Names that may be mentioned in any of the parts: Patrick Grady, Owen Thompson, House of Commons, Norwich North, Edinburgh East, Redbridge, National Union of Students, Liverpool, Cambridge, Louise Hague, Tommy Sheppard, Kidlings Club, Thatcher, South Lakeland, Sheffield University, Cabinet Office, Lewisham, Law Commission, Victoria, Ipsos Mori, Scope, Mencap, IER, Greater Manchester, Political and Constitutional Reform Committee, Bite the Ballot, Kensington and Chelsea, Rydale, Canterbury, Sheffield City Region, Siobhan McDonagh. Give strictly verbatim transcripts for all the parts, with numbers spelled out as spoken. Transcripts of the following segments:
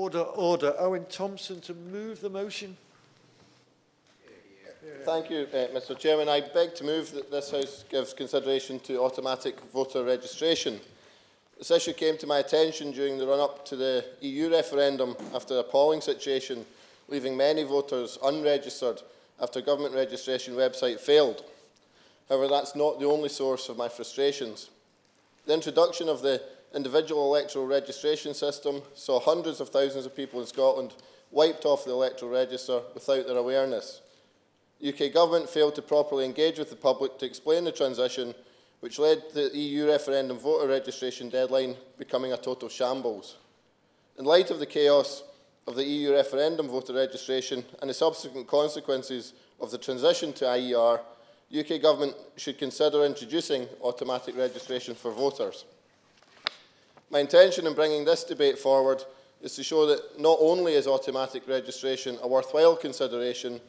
Order, order. Owen Thompson to move the motion. Thank you, uh, Mister Chairman. I beg to move that this House gives consideration to automatic voter registration. This issue came to my attention during the run-up to the E U referendum after an appalling situation, leaving many voters unregistered after government registration website failed. However, that's not the only source of my frustrations. The introduction of the individual electoral registration system saw hundreds of thousands of people in Scotland wiped off the electoral register without their awareness. The U K government failed to properly engage with the public to explain the transition, which led to the E U referendum voter registration deadline becoming a total shambles. In light of the chaos of the E U referendum voter registration and the subsequent consequences of the transition to I E R, the U K government should consider introducing automatic registration for voters. My intention in bringing this debate forward is to show that not only is automatic registration a worthwhile consideration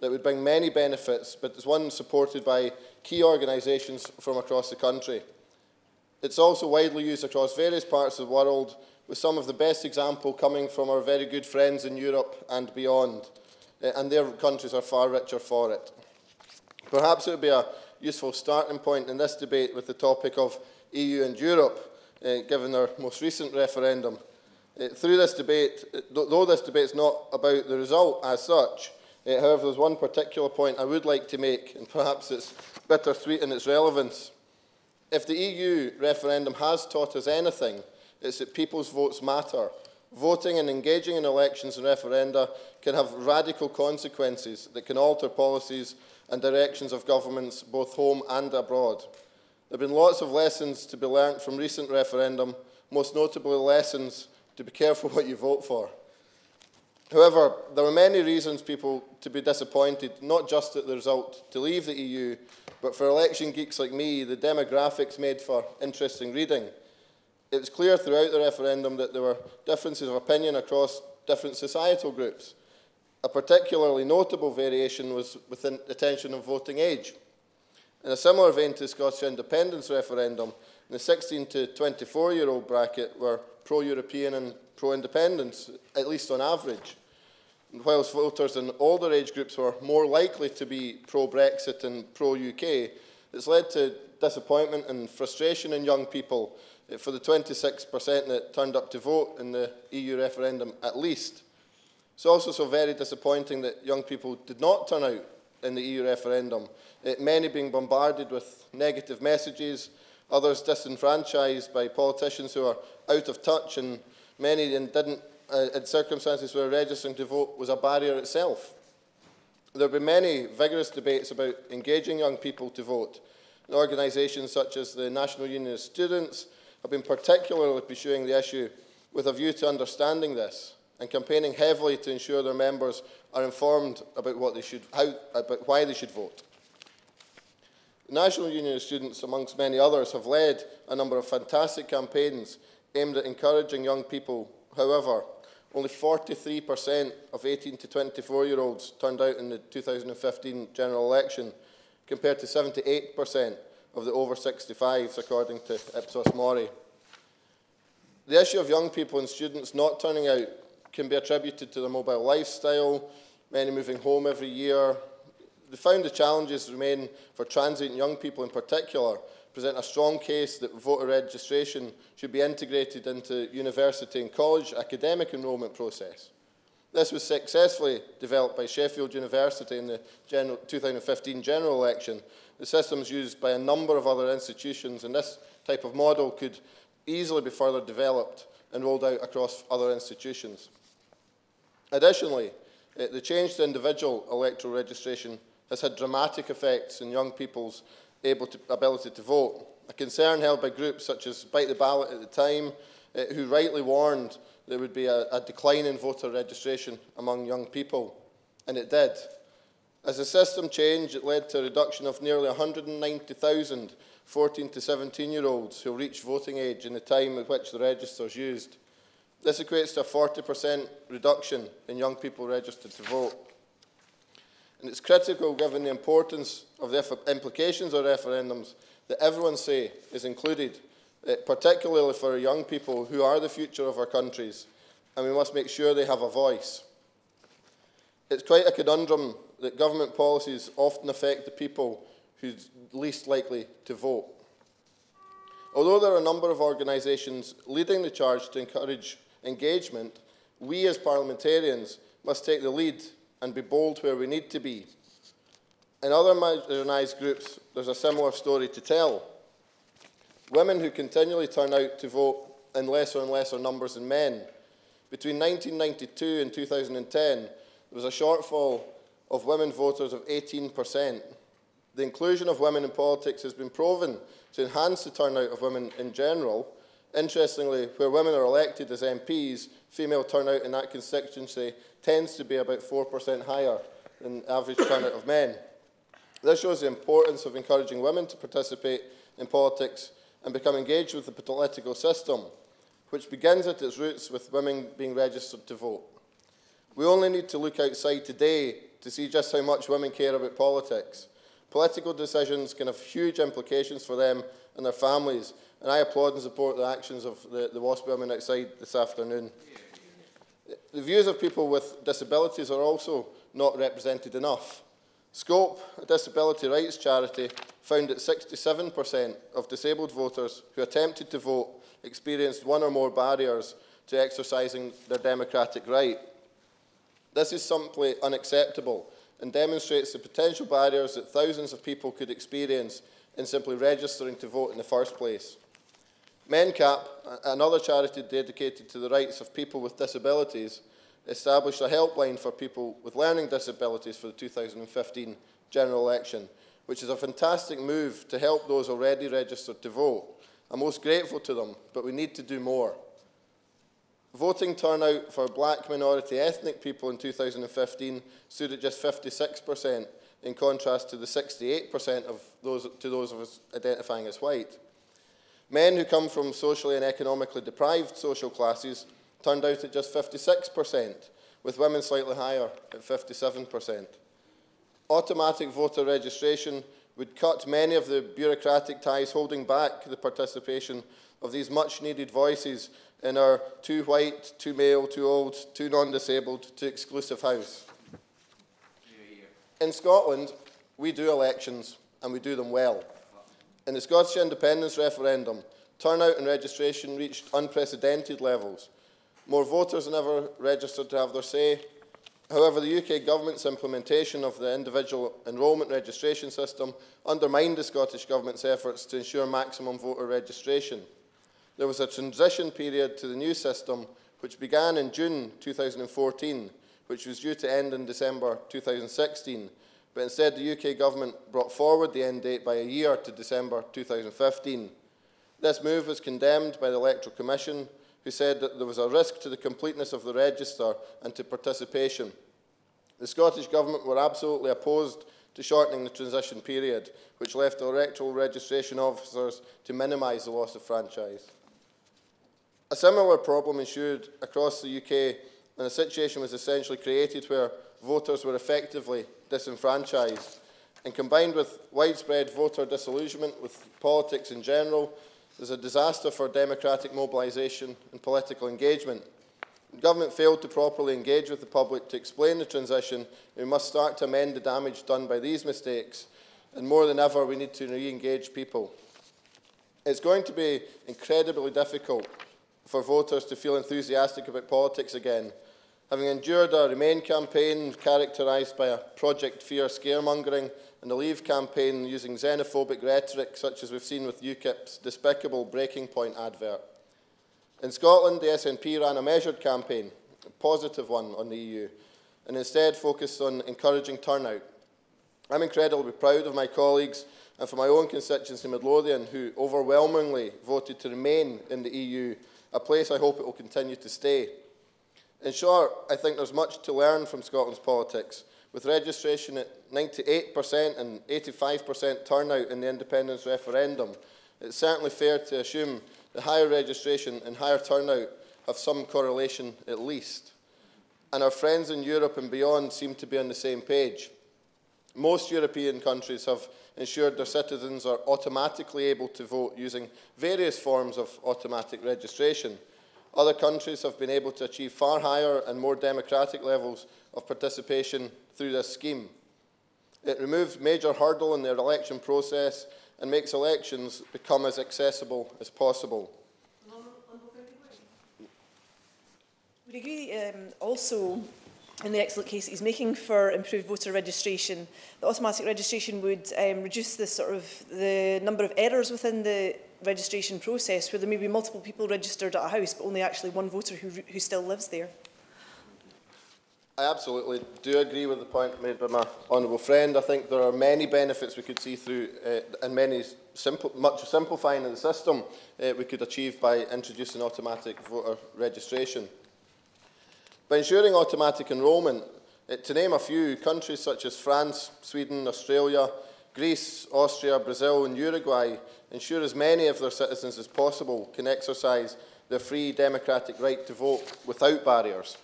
that would bring many benefits, but it's one supported by key organisations from across the country. It's also widely used across various parts of the world, with some of the best example coming from our very good friends in Europe and beyond, and their countries are far richer for it. Perhaps it would be a useful starting point in this debate with the topic of E U and Europe, uh, given our most recent referendum. Uh, through this debate, though this debate is not about the result as such, Uh, however, there's one particular point I would like to make, and perhaps it's bittersweet in its relevance. If the E U referendum has taught us anything, it's that people's votes matter. Voting and engaging in elections and referenda can have radical consequences that can alter policies and directions of governments both home and abroad. There have been lots of lessons to be learnt from recent referendum, most notably lessons to be careful what you vote for. However, there are many reasons people to be disappointed, not just at the result to leave the E U, but for election geeks like me, the demographics made for interesting reading. It was clear throughout the referendum that there were differences of opinion across different societal groups. A particularly notable variation was within the tension of voting age. In a similar vein to the Scottish independence referendum, in the sixteen to twenty-four-year-old bracket were pro-European and pro-independence, at least on average, and whilst voters in older age groups were more likely to be pro-Brexit and pro-U K, it's led to disappointment and frustration in young people for the twenty-six percent that turned up to vote in the E U referendum at least. It's also so very disappointing that young people did not turn out in the E U referendum, many being bombarded with negative messages, others disenfranchised by politicians who are out of touch, and many didn't, uh, in circumstances where registering to vote was a barrier itself. There have been many vigorous debates about engaging young people to vote. And organisations such as the National Union of Students have been particularly pursuing the issue with a view to understanding this and campaigning heavily to ensure their members are informed about, what they should, how, about why they should vote. The National Union of Students, amongst many others, have led a number of fantastic campaigns aimed at encouraging young people. However, only forty-three percent of eighteen to twenty-four-year-olds turned out in the two thousand fifteen general election, compared to seventy-eight percent of the over sixty-fives, according to Ipsos Mori. The issue of young people and students not turning out can be attributed to their mobile lifestyle, many moving home every year. They found the challenges remain for transient young people in particular, present a strong case that voter registration should be integrated into university and college academic enrolment process. This was successfully developed by Sheffield University in the general two thousand fifteen general election. The system is used by a number of other institutions, and this type of model could easily be further developed and rolled out across other institutions. Additionally, the change to individual electoral registration has had dramatic effects in young people's Able to, ability to vote, a concern held by groups such as Bite the Ballot at the time, uh, who rightly warned there would be a, a decline in voter registration among young people, and it did. As the system changed, it led to a reduction of nearly one hundred ninety thousand fourteen to seventeen-year-olds who reached voting age in the time at which the register is used. This equates to a forty percent reduction in young people registered to vote. And it's critical, given the importance of the implications of referendums, that everyone's say is included, particularly for young people who are the future of our countries, and we must make sure they have a voice. It's quite a conundrum that government policies often affect the people who are least likely to vote. Although there are a number of organisations leading the charge to encourage engagement, we as parliamentarians must take the lead and be bold where we need to be. In other marginalised groups, there's a similar story to tell. Women who continually turn out to vote in lesser and lesser numbers than men. Between nineteen ninety-two and two thousand ten, there was a shortfall of women voters of eighteen percent. The inclusion of women in politics has been proven to enhance the turnout of women in general. Interestingly, where women are elected as M Ps, female turnout in that constituency tends to be about four percent higher than the average turnout of men. This shows the importance of encouraging women to participate in politics and become engaged with the political system, which begins at its roots with women being registered to vote. We only need to look outside today to see just how much women care about politics. Political decisions can have huge implications for them and their families, and I applaud and support the actions of the, the WASPI women outside this afternoon. The views of people with disabilities are also not represented enough. Scope, a disability rights charity, found that sixty-seven percent of disabled voters who attempted to vote experienced one or more barriers to exercising their democratic right. This is simply unacceptable and demonstrates the potential barriers that thousands of people could experience in simply registering to vote in the first place. Mencap, another charity dedicated to the rights of people with disabilities, established a helpline for people with learning disabilities for the two thousand fifteen general election, which is a fantastic move to help those already registered to vote. I'm most grateful to them, but we need to do more. Voting turnout for black minority ethnic people in two thousand fifteen stood at just fifty-six percent, in contrast to the sixty-eight percent of those, to those of us identifying as white. Men who come from socially and economically deprived social classes turned out at just fifty-six percent, with women slightly higher at fifty-seven percent. Automatic voter registration would cut many of the bureaucratic ties holding back the participation of these much-needed voices in our too white, too male, too old, too non-disabled, too exclusive house. In Scotland, we do elections, and we do them well. In the Scottish independence referendum, turnout and registration reached unprecedented levels. More voters than ever registered to have their say. However, the U K government's implementation of the individual enrolment registration system undermined the Scottish government's efforts to ensure maximum voter registration. There was a transition period to the new system, which began in June two thousand fourteen, which was due to end in December two thousand sixteen. But instead, the U K government brought forward the end date by a year to December two thousand fifteen. This move was condemned by the Electoral Commission, who said that there was a risk to the completeness of the register and to participation. The Scottish Government were absolutely opposed to shortening the transition period, which left electoral registration officers to minimise the loss of franchise. A similar problem ensued across the U K, and a situation was essentially created where voters were effectively disenfranchised. And combined with widespread voter disillusionment with politics in general, there's a disaster for democratic mobilisation and political engagement. The government failed to properly engage with the public to explain the transition, and we must start to amend the damage done by these mistakes. And more than ever, we need to re-engage people. It's going to be incredibly difficult for voters to feel enthusiastic about politics again. Having endured a Remain campaign characterised by a Project Fear scaremongering, and the Leave campaign using xenophobic rhetoric, such as we've seen with UKIP's despicable Breaking Point advert. In Scotland, the S N P ran a measured campaign, a positive one on the E U, and instead focused on encouraging turnout. I'm incredibly proud of my colleagues and for my own constituency, Midlothian, who overwhelmingly voted to remain in the E U, a place I hope it will continue to stay. In short, I think there's much to learn from Scotland's politics, with registration at ninety-eight percent and eighty-five percent turnout in the independence referendum. It's certainly fair to assume that higher registration and higher turnout have some correlation at least. And our friends in Europe and beyond seem to be on the same page. Most European countries have ensured their citizens are automatically able to vote using various forms of automatic registration. Other countries have been able to achieve far higher and more democratic levels of participation through this scheme. It removes major hurdles in their election process and makes elections become as accessible as possible. We agree um, also in the excellent case he's making for improved voter registration. The automatic registration would um, reduce the, sort of, the number of errors within the registration process, where there may be multiple people registered at a house but only actually one voter who, who still lives there. I absolutely do agree with the point made by my honourable friend. I think there are many benefits we could see through uh, and many simple, much simplifying of the system uh, we could achieve by introducing automatic voter registration. By ensuring automatic enrolment, it, to name a few, countries such as France, Sweden, Australia, Greece, Austria, Brazil and Uruguay ensure as many of their citizens as possible can exercise their free democratic right to vote without barriers.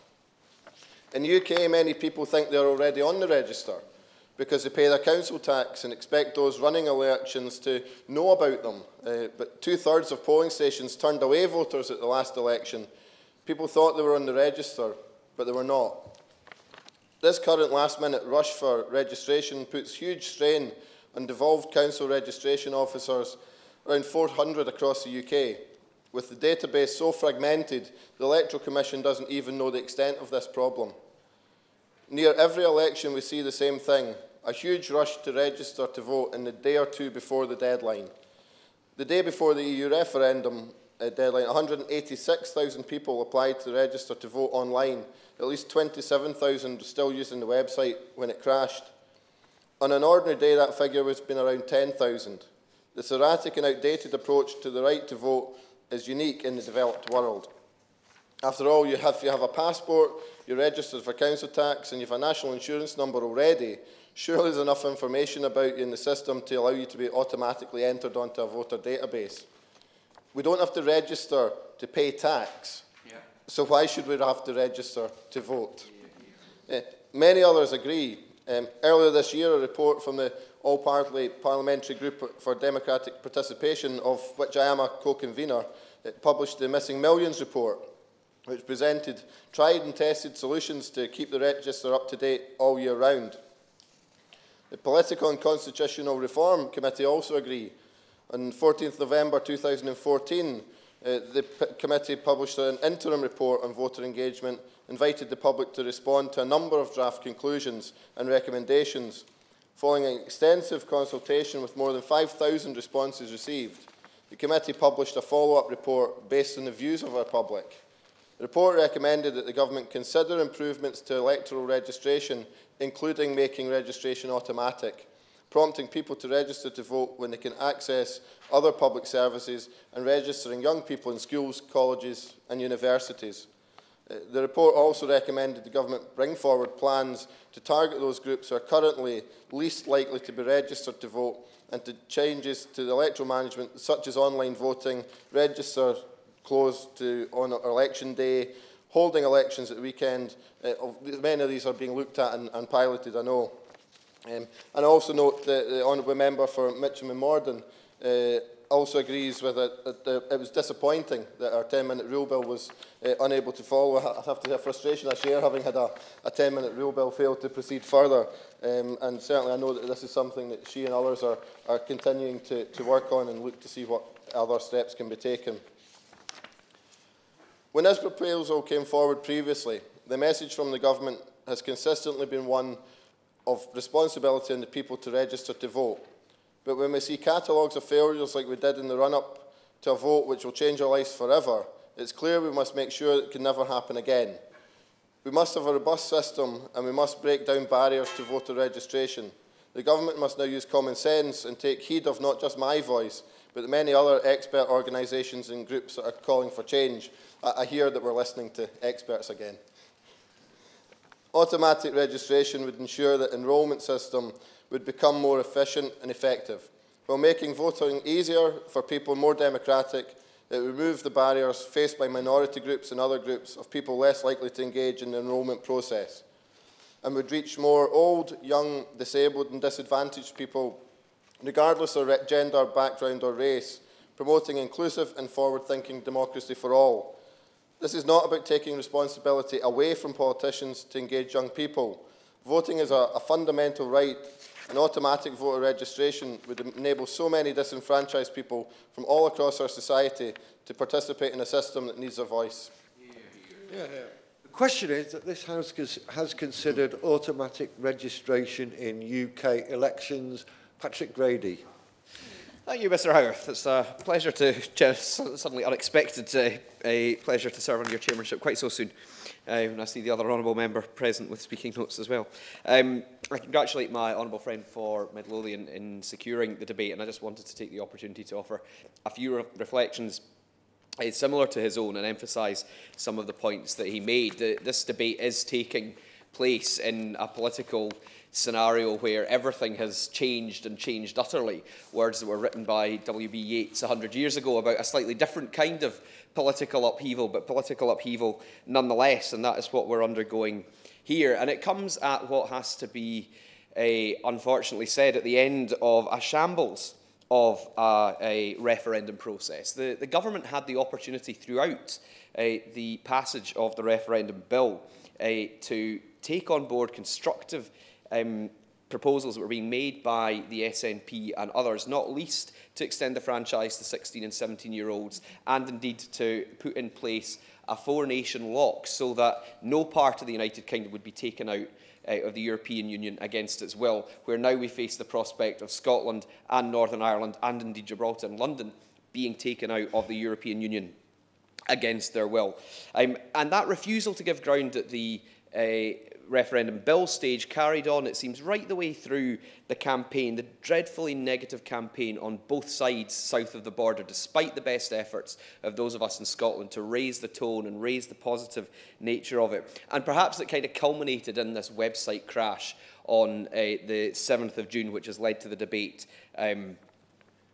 In the U K, many people think they are already on the register because they pay their council tax and expect those running elections to know about them. Uh, but two-thirds of polling stations turned away voters at the last election. People thought they were on the register, but they were not. This current last-minute rush for registration puts huge strain on devolved council registration officers, around four hundred across the U K. With the database so fragmented, the Electoral Commission doesn't even know the extent of this problem. Near every election we see the same thing, a huge rush to register to vote in the day or two before the deadline. The day before the E U referendum uh, deadline, one hundred eighty-six thousand people applied to register to vote online. At least twenty-seven thousand were still using the website when it crashed. On an ordinary day, that figure would have been around ten thousand. This erratic and outdated approach to the right to vote is unique in the developed world. After all, you have, if you have a passport, you're registered for council tax and you have a national insurance number already, surely there's enough information about you in the system to allow you to be automatically entered onto a voter database. We don't have to register to pay tax, yeah. So why should we have to register to vote? Yeah, yeah. Yeah, many others agree. Um, earlier this year, a report from the All-Party Parliamentary Group for Democratic Participation, of which I am a co-convener, published the Missing Millions report, which presented tried and tested solutions to keep the register up to date all year round. The Political and Constitutional Reform Committee also agree. On fourteenth November two thousand fourteen, uh, the committee published an interim report on voter engagement, invited the public to respond to a number of draft conclusions and recommendations. Following an extensive consultation with more than five thousand responses received, the committee published a follow-up report based on the views of our public. The report recommended that the government consider improvements to electoral registration, including making registration automatic, prompting people to register to vote when they can access other public services, and registering young people in schools, colleges and universities. The report also recommended the government bring forward plans to target those groups who are currently least likely to be registered to vote, and to changes to the electoral management such as online voting, register closed to on election day, holding elections at the weekend. Uh, many of these are being looked at and, and piloted, I know. Um, and I also note that the Honourable Member for Mitcham and Morden uh, also agrees with it, that the, it was disappointing that our ten-minute rule bill was uh, unable to follow. I have to say a frustration I share, having had a ten-minute rule bill fail to proceed further. Um, and certainly I know that this is something that she and others are, are continuing to, to work on and look to see what other steps can be taken. When this proposal came forward previously, the message from the government has consistently been one of responsibility on the people to register to vote. But when we see catalogues of failures like we did in the run-up to a vote which will change our lives forever, it's clear we must make sure it can never happen again. We must have a robust system and we must break down barriers to voter registration. The government must now use common sense and take heed of not just my voice, but the many other expert organisations and groups that are calling for change. I, I hear that we're listening to experts again. Automatic registration would ensure that the enrolment system would become more efficient and effective. While making voting easier for people, more democratic, it would remove the barriers faced by minority groups and other groups of people less likely to engage in the enrolment process, and would reach more old, young, disabled and disadvantaged people, regardless of gender, background or race, promoting inclusive and forward-thinking democracy for all. This is not about taking responsibility away from politicians to engage young people. Voting is a, a fundamental right, and automatic voter registration would enable so many disenfranchised people from all across our society to participate in a system that needs a voice. Yeah, yeah. The question is that this House has considered automatic registration in U K elections. Patrick Grady. Thank you, Mr Howarth. It's a pleasure to, suddenly unexpected, uh, a pleasure to serve under your chairmanship quite so soon. Um, and I see the other honourable member present with speaking notes as well. Um, I congratulate my honourable friend for Midlothian in securing the debate, and I just wanted to take the opportunity to offer a few re reflections. It's similar to his own and emphasise some of the points that he made. This debate is taking place in a political scenario where everything has changed and changed utterly. Words that were written by W B Yeats a hundred years ago about a slightly different kind of political upheaval, but political upheaval nonetheless, and that is what we're undergoing here. And it comes at what has to be, a, unfortunately said, at the end of a shambles of uh, a referendum process. The, the government had the opportunity throughout uh, the passage of the referendum bill uh, to take on board constructive um, proposals that were being made by the S N P and others, not least to extend the franchise to sixteen and seventeen-year-olds, and indeed to put in place a four-nation lock so that no part of the United Kingdom would be taken out of the European Union against its will, where now we face the prospect of Scotland and Northern Ireland and indeed Gibraltar and London being taken out of the European Union against their will. Um, and that refusal to give ground at the uh, referendum bill stage carried on, it seems, right the way through the campaign, the dreadfully negative campaign on both sides south of the border, despite the best efforts of those of us in Scotland to raise the tone and raise the positive nature of it. And perhaps it kind of culminated in this website crash on uh, the seventh of June, which has led to the debate um,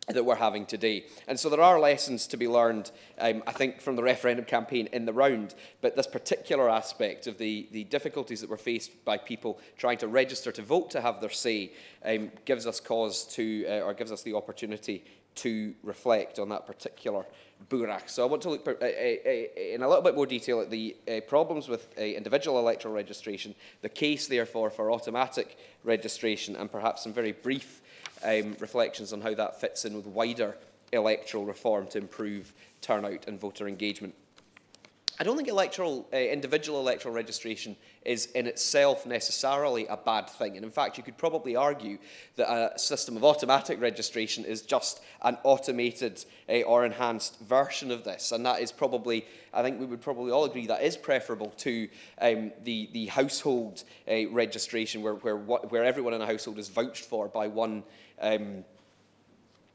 that we're having today. And so there are lessons to be learned, um, I think, from the referendum campaign in the round, but this particular aspect of the, the difficulties that were faced by people trying to register to vote to have their say um, gives us cause to, uh, or gives us the opportunity to reflect on that particular burach. So I want to look per, uh, uh, uh, in a little bit more detail at the uh, problems with uh, individual electoral registration, the case, therefore, for automatic registration, and perhaps some very brief Um, reflections on how that fits in with wider electoral reform to improve turnout and voter engagement. I don't think electoral, uh, individual electoral registration is in itself necessarily a bad thing, and in fact you could probably argue that a system of automatic registration is just an automated uh, or enhanced version of this, and that is probably, I think we would probably all agree, that is preferable to um, the, the household uh, registration where, where, where everyone in a household is vouched for by one um,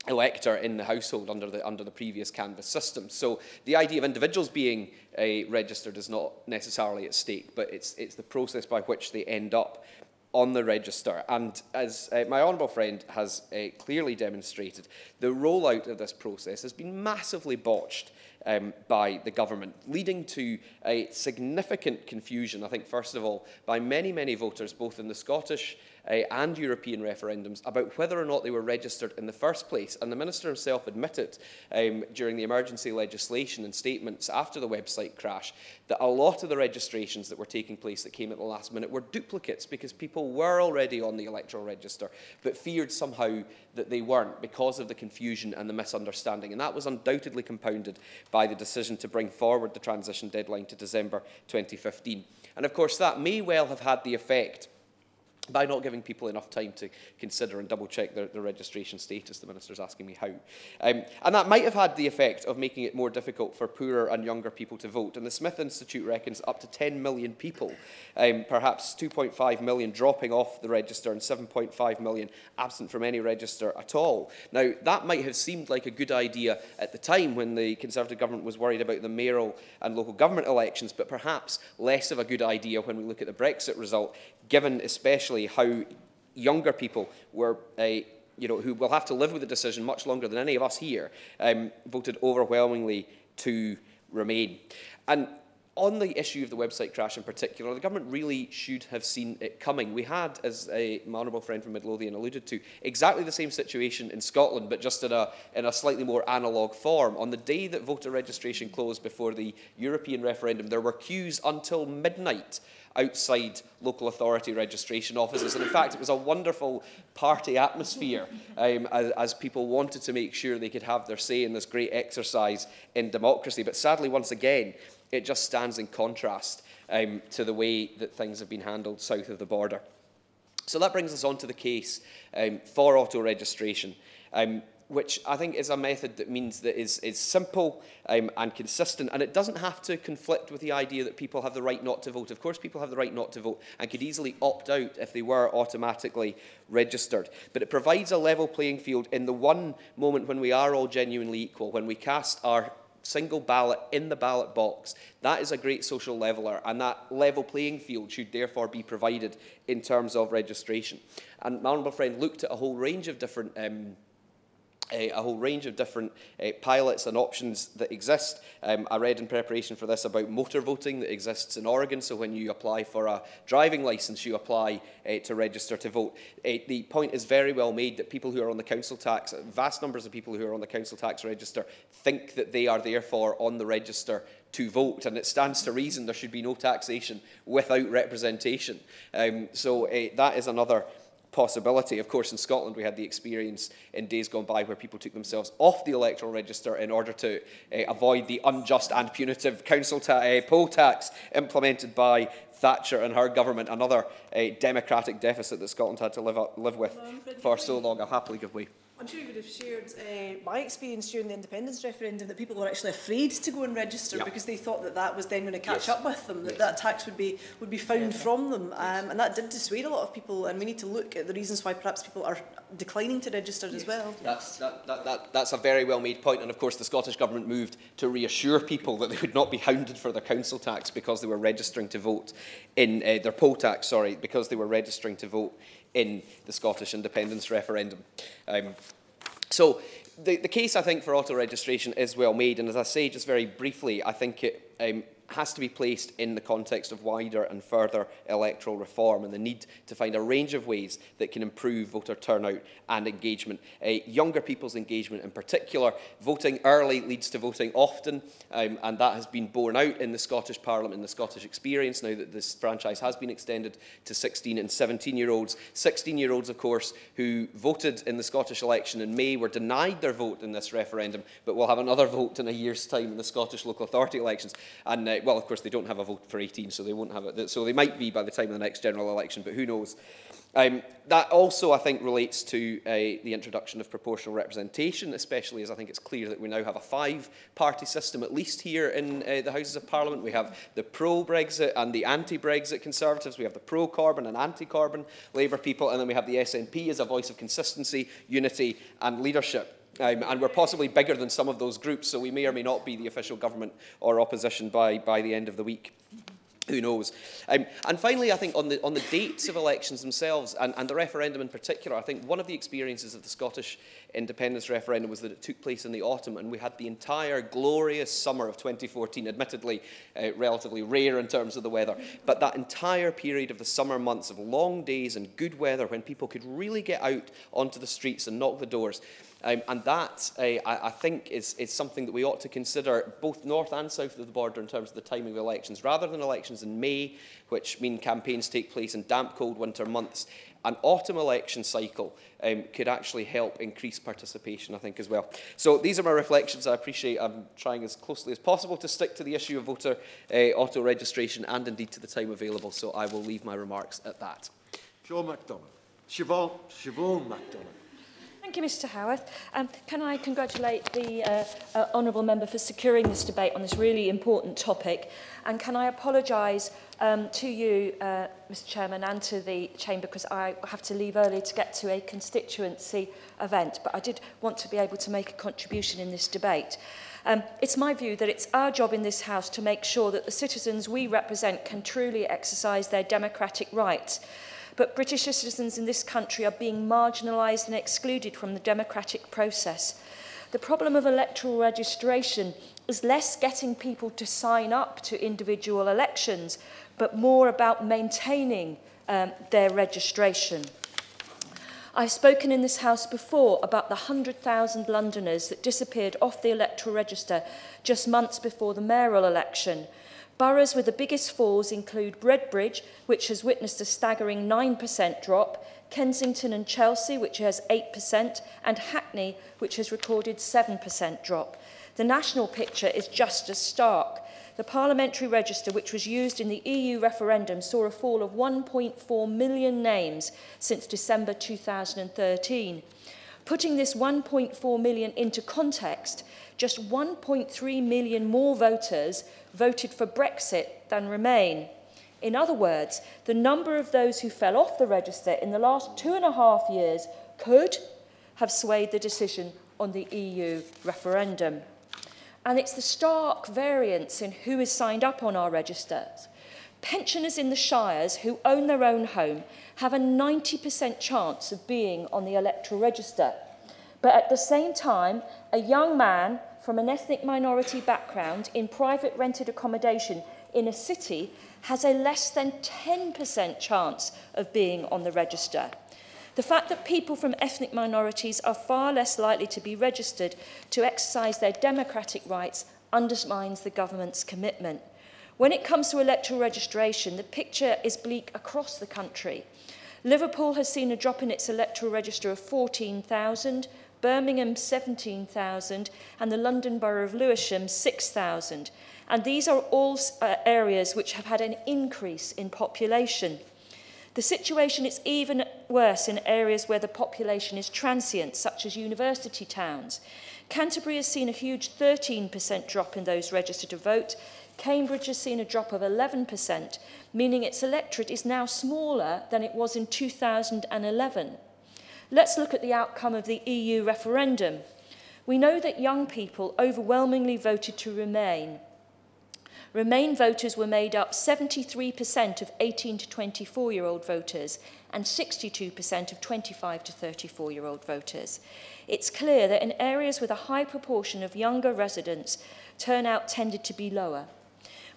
elector in the household under the, under the previous canvas system. So the idea of individuals being uh, registered is not necessarily at stake, but it's, it's the process by which they end up on the register. And as uh, my honourable friend has uh, clearly demonstrated, the rollout of this process has been massively botched um, by the government, leading to a significant confusion, I think, first of all, by many, many voters, both in the Scottish Uh, and European referendums, about whether or not they were registered in the first place. And the Minister himself admitted um, during the emergency legislation and statements after the website crash that a lot of the registrations that were taking place that came at the last minute were duplicates because people were already on the electoral register but feared somehow that they weren't because of the confusion and the misunderstanding. And that was undoubtedly compounded by the decision to bring forward the transition deadline to December twenty fifteen. And of course that may well have had the effect, by not giving people enough time to consider and double-check their, their registration status. The Minister's asking me how. Um, and that might have had the effect of making it more difficult for poorer and younger people to vote. And the Smith Institute reckons up to ten million people, um, perhaps two point five million dropping off the register and seven point five million absent from any register at all. Now, that might have seemed like a good idea at the time when the Conservative government was worried about the mayoral and local government elections, but perhaps less of a good idea when we look at the Brexit result, given especially how younger people were, uh, you know, who will have to live with the decision much longer than any of us here, um, voted overwhelmingly to remain. And On the issue of the website crash in particular, the government really should have seen it coming. We had, as a, my honourable friend from Midlothian alluded to, exactly the same situation in Scotland, but just in a, in a slightly more analogue form. On the day that voter registration closed before the European referendum, there were queues until midnight outside local authority registration offices. And in fact, it was a wonderful party atmosphere um, as, as people wanted to make sure they could have their say in this great exercise in democracy. But sadly, once again, it just stands in contrast um, to the way that things have been handled south of the border. So that brings us on to the case um, for auto-registration, um, which I think is a method that means that is, is simple um, and consistent, and it doesn't have to conflict with the idea that people have the right not to vote. Of course, people have the right not to vote and could easily opt out if they were automatically registered. But it provides a level playing field in the one moment when we are all genuinely equal, when we cast our single ballot in the ballot box. That is a great social leveller, and that level playing field should therefore be provided in terms of registration. And my honourable friend looked at a whole range of different um, a, a whole range of different uh, pilots and options that exist. Um, I read in preparation for this about motor voting that exists in Oregon, so when you apply for a driving licence, you apply uh, to register to vote. Uh, the point is very well made that people who are on the council tax, vast numbers of people who are on the council tax register, think that they are therefore on the register to vote, and it stands to reason there should be no taxation without representation. Um, so uh, that is another possibility. Of course, in Scotland, we had the experience in days gone by where people took themselves off the electoral register in order to uh, avoid the unjust and punitive council ta uh, poll tax implemented by Thatcher and her government, another uh, democratic deficit that Scotland had to live, up, live with for so long. I'll happily give way. I'm sure you would have shared uh, my experience during the independence referendum that people were actually afraid to go and register, yep, because they thought that that was then going to catch yes. up with them, that yes. that tax would be would be found yes. from them. Yes. Um, and that did dissuade a lot of people, and we need to look at the reasons why perhaps people are declining to register yes. as well. That's, that, that, that, that's a very well-made point, and of course the Scottish Government moved to reassure people that they would not be hounded for their council tax because they were registering to vote in uh, their poll tax, sorry, because they were registering to vote in the Scottish independence referendum. Um, so the, the case, I think, for auto-registration is well made, and as I say, just very briefly, I think it um, has to be placed in the context of wider and further electoral reform and the need to find a range of ways that can improve voter turnout and engagement. Uh, younger people's engagement in particular. Voting early leads to voting often, um, and that has been borne out in the Scottish Parliament, in the Scottish experience, now that this franchise has been extended to sixteen and seventeen-year-olds. sixteen-year-olds, of course, who voted in the Scottish election in May were denied their vote in this referendum, but will have another vote in a year's time in the Scottish local authority elections. And, uh, well, of course, they don't have a vote for eighteen, so they won't have it. So they might be by the time of the next general election, but who knows? Um, that also, I think, relates to uh, the introduction of proportional representation, especially as I think it's clear that we now have a five-party system, at least here in uh, the Houses of Parliament. We have the pro-Brexit and the anti-Brexit Conservatives. We have the pro-Corbyn and anti-Corbyn Labour people. And then we have the S N P as a voice of consistency, unity and leadership. Um, and we're possibly bigger than some of those groups, so we may or may not be the official government or opposition by, by the end of the week. Who knows? Um, and finally, I think on the, on the dates of elections themselves, and, and the referendum in particular, I think one of the experiences of the Scottish independence referendum was that it took place in the autumn, and we had the entire glorious summer of twenty fourteen, admittedly uh, relatively rare in terms of the weather, but that entire period of the summer months of long days and good weather when people could really get out onto the streets and knock the doors. Um, and that, uh, I, I think, is, is something that we ought to consider both north and south of the border in terms of the timing of elections. Rather than elections in May, which mean campaigns take place in damp, cold winter months, an autumn election cycle um, could actually help increase participation, I think, as well. So these are my reflections. I appreciate I'm trying as closely as possible to stick to the issue of voter uh, auto-registration and, indeed, to the time available. So I will leave my remarks at that. Siobhan McDonagh. Siobhan, Siobhan McDonagh. Thank you, Mr Howarth. Um, can I congratulate the uh, uh, Honourable Member for securing this debate on this really important topic? And can I apologise um, to you, uh, Mr Chairman, and to the Chamber, because I have to leave early to get to a constituency event, but I did want to be able to make a contribution in this debate. Um, it's my view that it's our job in this House to make sure that the citizens we represent can truly exercise their democratic rights. But British citizens in this country are being marginalised and excluded from the democratic process. The problem of electoral registration is less getting people to sign up to individual elections, but more about maintaining um, their registration. I've spoken in this House before about the one hundred thousand Londoners that disappeared off the electoral register just months before the mayoral election. Boroughs with the biggest falls include Redbridge, which has witnessed a staggering nine percent drop, Kensington and Chelsea, which has eight percent, and Hackney, which has recorded seven percent drop. The national picture is just as stark. The parliamentary register, which was used in the E U referendum, saw a fall of one point four million names since December two thousand thirteen. Putting this one point four million into context, just one point three million more voters voted for Brexit than Remain. In other words, the number of those who fell off the register in the last two and a half years could have swayed the decision on the E U referendum. And it's the stark variance in who is signed up on our registers. Pensioners in the shires who own their own home have a ninety percent chance of being on the electoral register. But at the same time, a young man from an ethnic minority background in private rented accommodation in a city has a less than ten percent chance of being on the register. The fact that people from ethnic minorities are far less likely to be registered to exercise their democratic rights undermines the government's commitment. When it comes to electoral registration, the picture is bleak across the country. Liverpool has seen a drop in its electoral register of fourteen thousand, Birmingham seventeen thousand, and the London Borough of Lewisham six thousand. And these are all uh, areas which have had an increase in population. The situation is even worse in areas where the population is transient, such as university towns. Canterbury has seen a huge thirteen percent drop in those registered to vote. Cambridge has seen a drop of eleven percent, meaning its electorate is now smaller than it was in two thousand eleven. Let's look at the outcome of the E U referendum. We know that young people overwhelmingly voted to remain. Remain voters were made up seventy-three percent of eighteen to twenty-four-year-old voters and sixty-two percent of twenty-five to thirty-four-year-old voters. It's clear that in areas with a high proportion of younger residents, turnout tended to be lower.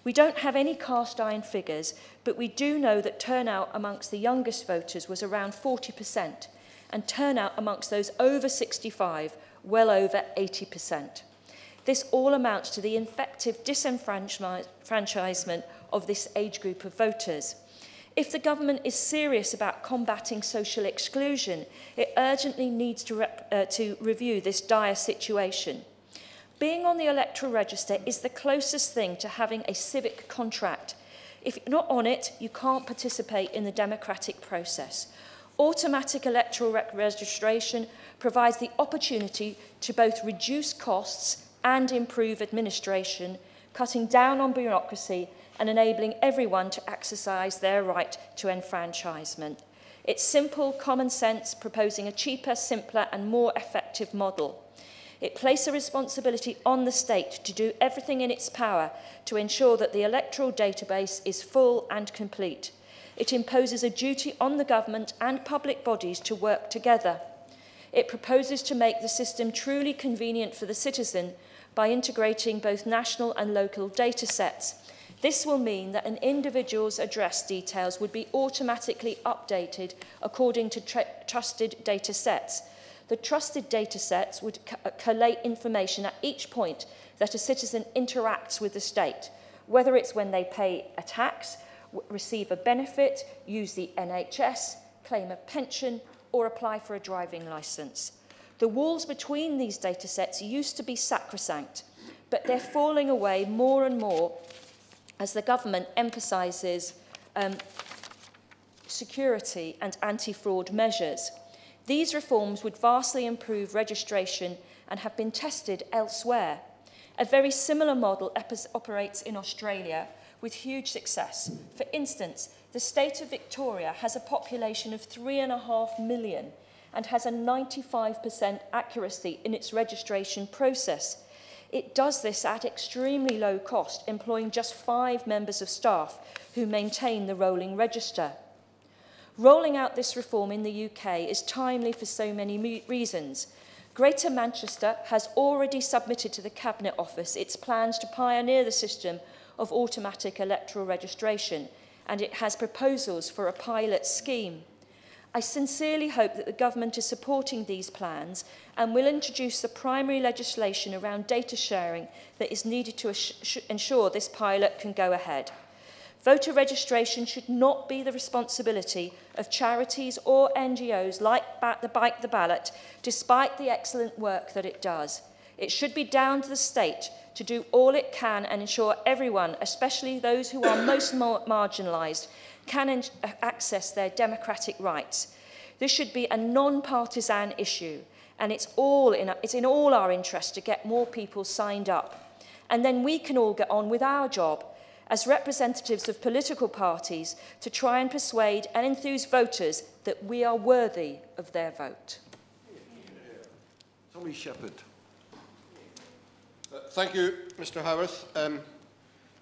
We don't have any cast-iron figures, but we do know that turnout amongst the youngest voters was around forty percent, and turnout amongst those over sixty-five, well over eighty percent. This all amounts to the effective disenfranchisement of this age group of voters. If the government is serious about combating social exclusion, it urgently needs to, rep, uh, to review this dire situation. Being on the electoral register is the closest thing to having a civic contract. If you're not on it, you can't participate in the democratic process. Automatic electoral re- registration provides the opportunity to both reduce costs and improve administration, cutting down on bureaucracy and enabling everyone to exercise their right to enfranchisement. It's simple, common sense, proposing a cheaper, simpler and more effective model. It places a responsibility on the state to do everything in its power to ensure that the electoral database is full and complete. It imposes a duty on the government and public bodies to work together. It proposes to make the system truly convenient for the citizen by integrating both national and local data sets. This will mean that an individual's address details would be automatically updated according to trusted data sets. The trusted data sets would co- collate information at each point that a citizen interacts with the state, whether it's when they pay a tax, w- receive a benefit, use the N H S, claim a pension, or apply for a driving licence. The walls between these data sets used to be sacrosanct, but they're falling away more and more as the government emphasises um, security and anti-fraud measures. These reforms would vastly improve registration and have been tested elsewhere. A very similar model operates in Australia with huge success. For instance, the state of Victoria has a population of three and a half million and has a ninety-five percent accuracy in its registration process. It does this at extremely low cost, employing just five members of staff who maintain the rolling register. Rolling out this reform in the U K is timely for so many reasons. Greater Manchester has already submitted to the Cabinet Office its plans to pioneer the system of automatic electoral registration, and it has proposals for a pilot scheme. I sincerely hope that the government is supporting these plans and will introduce the primary legislation around data sharing that is needed to ensure this pilot can go ahead. Voter registration should not be the responsibility of charities or N G Os like Bite the Ballot, despite the excellent work that it does. It should be down to the state to do all it can and ensure everyone, especially those who are most marginalised, can access their democratic rights. This should be a non-partisan issue, and it's, all in, it's in all our interest to get more people signed up. And then we can all get on with our job as representatives of political parties to try and persuade and enthuse voters that we are worthy of their vote. Tommy Sheppard. Uh, thank you, Mr Haworth. Um,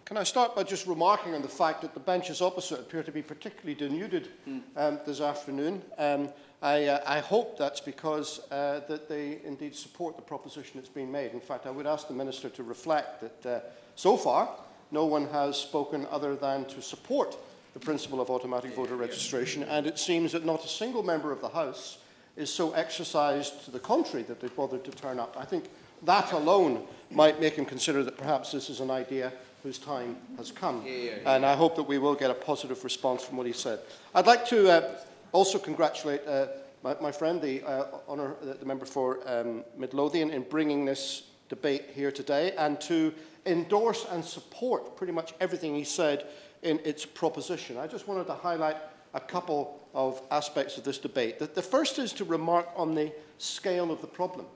can I start by just remarking on the fact that the benches opposite appear to be particularly denuded mm. um, this afternoon. Um, I, uh, I hope that's because uh, that they indeed support the proposition that's been made. In fact, I would ask the Minister to reflect that uh, so far, no one has spoken other than to support the principle of automatic voter registration, and it seems that not a single member of the House is so exercised to the contrary that they bothered to turn up. I think that alone might make him consider that perhaps this is an idea whose time has come, yeah, yeah, yeah. and I hope that we will get a positive response from what he said. I'd like to uh, also congratulate uh, my, my friend, the, uh, honour, the member for um, Midlothian, in bringing this debate here today, and to endorse and support pretty much everything he said in its proposition. I just wanted to highlight a couple of aspects of this debate. The, the first is to remark on the scale of the problem.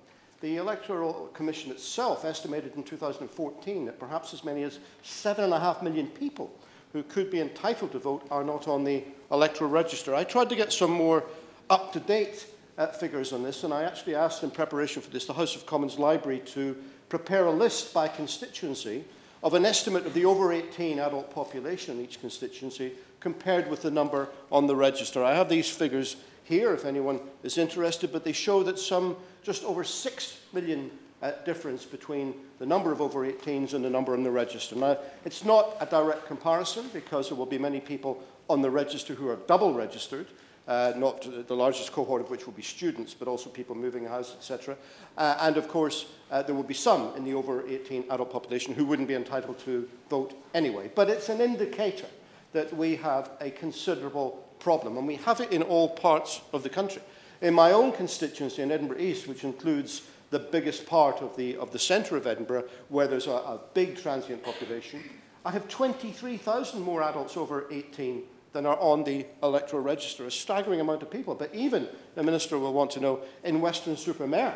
The Electoral Commission itself estimated in two thousand fourteen that perhaps as many as seven and a half million people who could be entitled to vote are not on the electoral register. I tried to get some more up-to-date uh, figures on this, and I actually asked in preparation for this the House of Commons Library to prepare a list by constituency of an estimate of the over eighteen adult population in each constituency compared with the number on the register. I have these figures here if anyone is interested, but they show that some just over six million uh, difference between the number of over eighteens and the number on the register. Now, it's not a direct comparison because there will be many people on the register who are double registered, uh, not the largest cohort of which will be students, but also people moving house, et cetera. Uh, and of course, uh, there will be some in the over eighteen adult population who wouldn't be entitled to vote anyway. But it's an indicator that we have a considerable problem, and we have it in all parts of the country. In my own constituency in Edinburgh East, which includes the biggest part of the, of the centre of Edinburgh, where there's a, a big transient population, I have twenty-three thousand more adults over eighteen than are on the electoral register, a staggering amount of people. But even, the Minister will want to know, in Weston-super-Mare,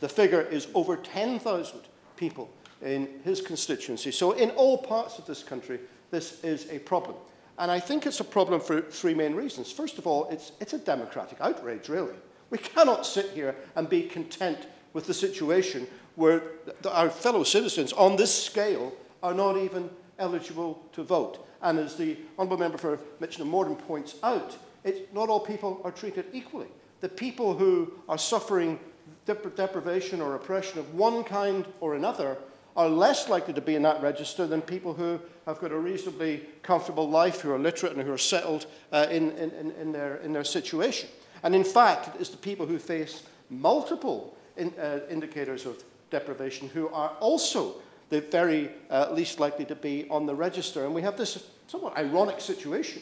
the figure is over ten thousand people in his constituency. So in all parts of this country, this is a problem. And I think it's a problem for three main reasons. First of all, it's, it's a democratic outrage, really. We cannot sit here and be content with the situation where th our fellow citizens on this scale are not even eligible to vote. And as the Honourable Member for Mitcham and Morden points out, it's, not all people are treated equally. The people who are suffering dep deprivation or oppression of one kind or another are less likely to be in that register than people who have got a reasonably comfortable life, who are literate and who are settled uh, in, in, in, their, in their situation. And in fact, it's the people who face multiple in, uh, indicators of deprivation who are also the very uh, least likely to be on the register. And we have this somewhat ironic situation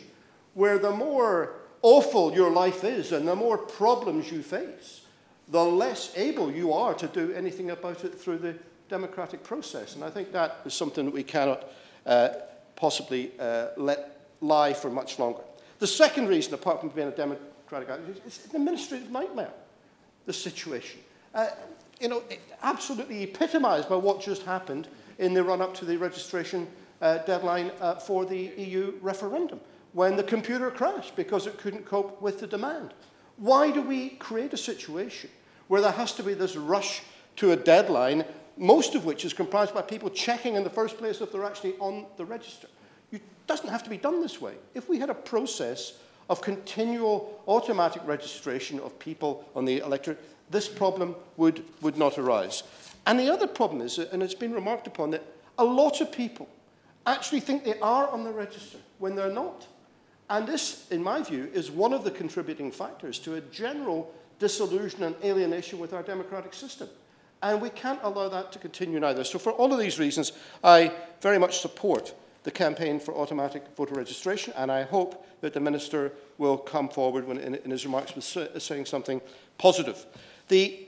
where the more awful your life is and the more problems you face, the less able you are to do anything about it through the democratic process. And I think that is something that we cannot uh, possibly uh, let lie for much longer. The second reason, apart from being a democratic outrage, is an administrative nightmare, the situation. Uh, you know, absolutely epitomised by what just happened in the run-up to the registration uh, deadline uh, for the E U referendum, when the computer crashed because it couldn't cope with the demand. Why do we create a situation where there has to be this rush to a deadline, most of which is comprised by people checking in the first place if they're actually on the register? It doesn't have to be done this way. If we had a process of continual automatic registration of people on the electorate, this problem would, would not arise. And the other problem is, and it's been remarked upon, that a lot of people actually think they are on the register when they're not. And this, in my view, is one of the contributing factors to a general disillusion and alienation with our democratic system. And we can't allow that to continue either. So for all of these reasons, I very much support the campaign for automatic voter registration, and I hope that the Minister will come forward when, in, in his remarks with saying something positive. The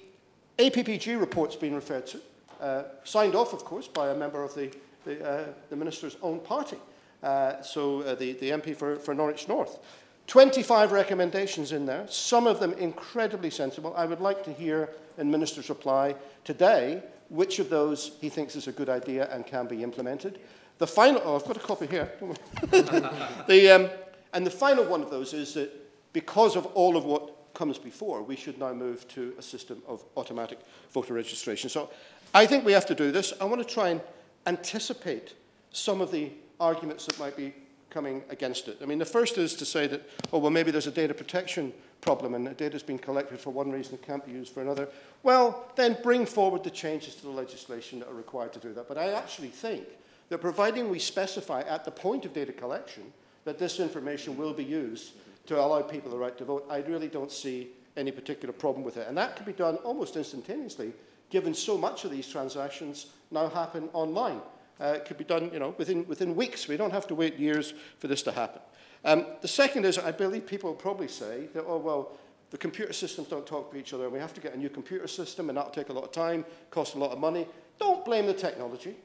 A P P G report's been referred to, uh, signed off, of course, by a member of the, the, uh, the Minister's own party, uh, so uh, the, the M P for, for Norwich North. twenty-five recommendations in there, some of them incredibly sensible. I would like to hear in Minister's reply today which of those he thinks is a good idea and can be implemented. The final, oh, I've got a copy here. the, um, and the final one of those is that because of all of what comes before, we should now move to a system of automatic voter registration. So I think we have to do this. I want to try and anticipate some of the arguments that might be coming against it. I mean, the first is to say that, oh, well, maybe there's a data protection problem and the data's been collected for one reason and can't be used for another. Well, then bring forward the changes to the legislation that are required to do that. But I actually think that providing we specify at the point of data collection that this information will be used to allow people the right to vote, I really don't see any particular problem with it. And that can be done almost instantaneously, given so much of these transactions now happen online. Uh, it could be done you know, within, within weeks. We don't have to wait years for this to happen. Um, the second is, I believe people will probably say that, oh, well, the computer systems don't talk to each other, and we have to get a new computer system, and that'll take a lot of time, cost a lot of money. Don't blame the technology.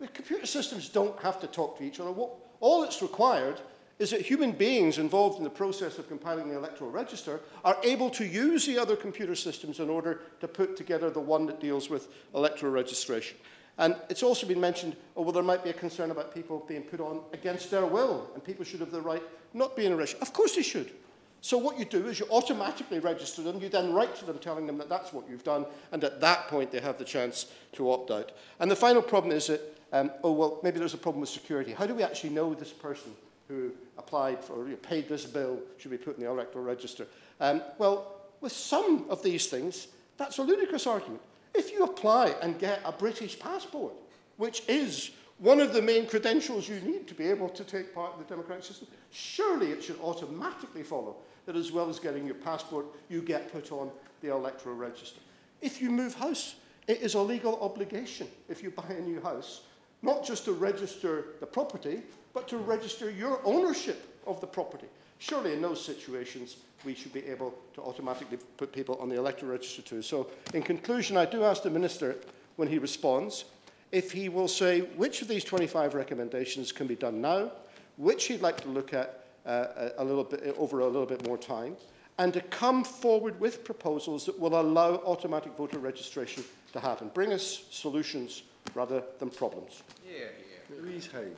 The computer systems don't have to talk to each other. What, all that's required is that human beings involved in the process of compiling the electoral register are able to use the other computer systems in order to put together the one that deals with electoral registration. And it's also been mentioned, oh, well, there might be a concern about people being put on against their will, and people should have the right not being registered. Of course they should. So what you do is you automatically register them, you then write to them telling them that that's what you've done, and at that point they have the chance to opt out. And the final problem is that, um, oh, well, maybe there's a problem with security. How do we actually know this person who applied for or paid this bill should be put in the electoral register? Um, well, with some of these things, that's a ludicrous argument. If you apply and get a British passport, which is one of the main credentials you need to be able to take part in the democratic system, surely it should automatically follow that as well as getting your passport, you get put on the electoral register. If you move house, it is a legal obligation if you buy a new house, not just to register the property, but to register your ownership of the property. Surely in those situations, we should be able to automatically put people on the electoral register too. So in conclusion, I do ask the Minister, when he responds, if he will say which of these twenty-five recommendations can be done now, which he'd like to look at uh, a little bit, over a little bit more time, and to come forward with proposals that will allow automatic voter registration to happen. Bring us solutions rather than problems. Yeah, yeah. Louise Hague.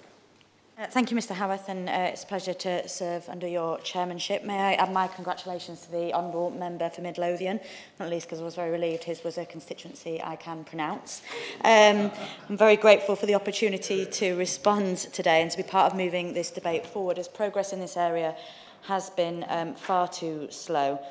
Uh, thank you, Mr Haworth, and uh, it's a pleasure to serve under your chairmanship. May I add my congratulations to the Honourable Member for Midlothian, not least because I was very relieved his was a constituency I can pronounce. Um, I'm very grateful for the opportunity to respond today and to be part of moving this debate forward, as progress in this area has been um, far too slow.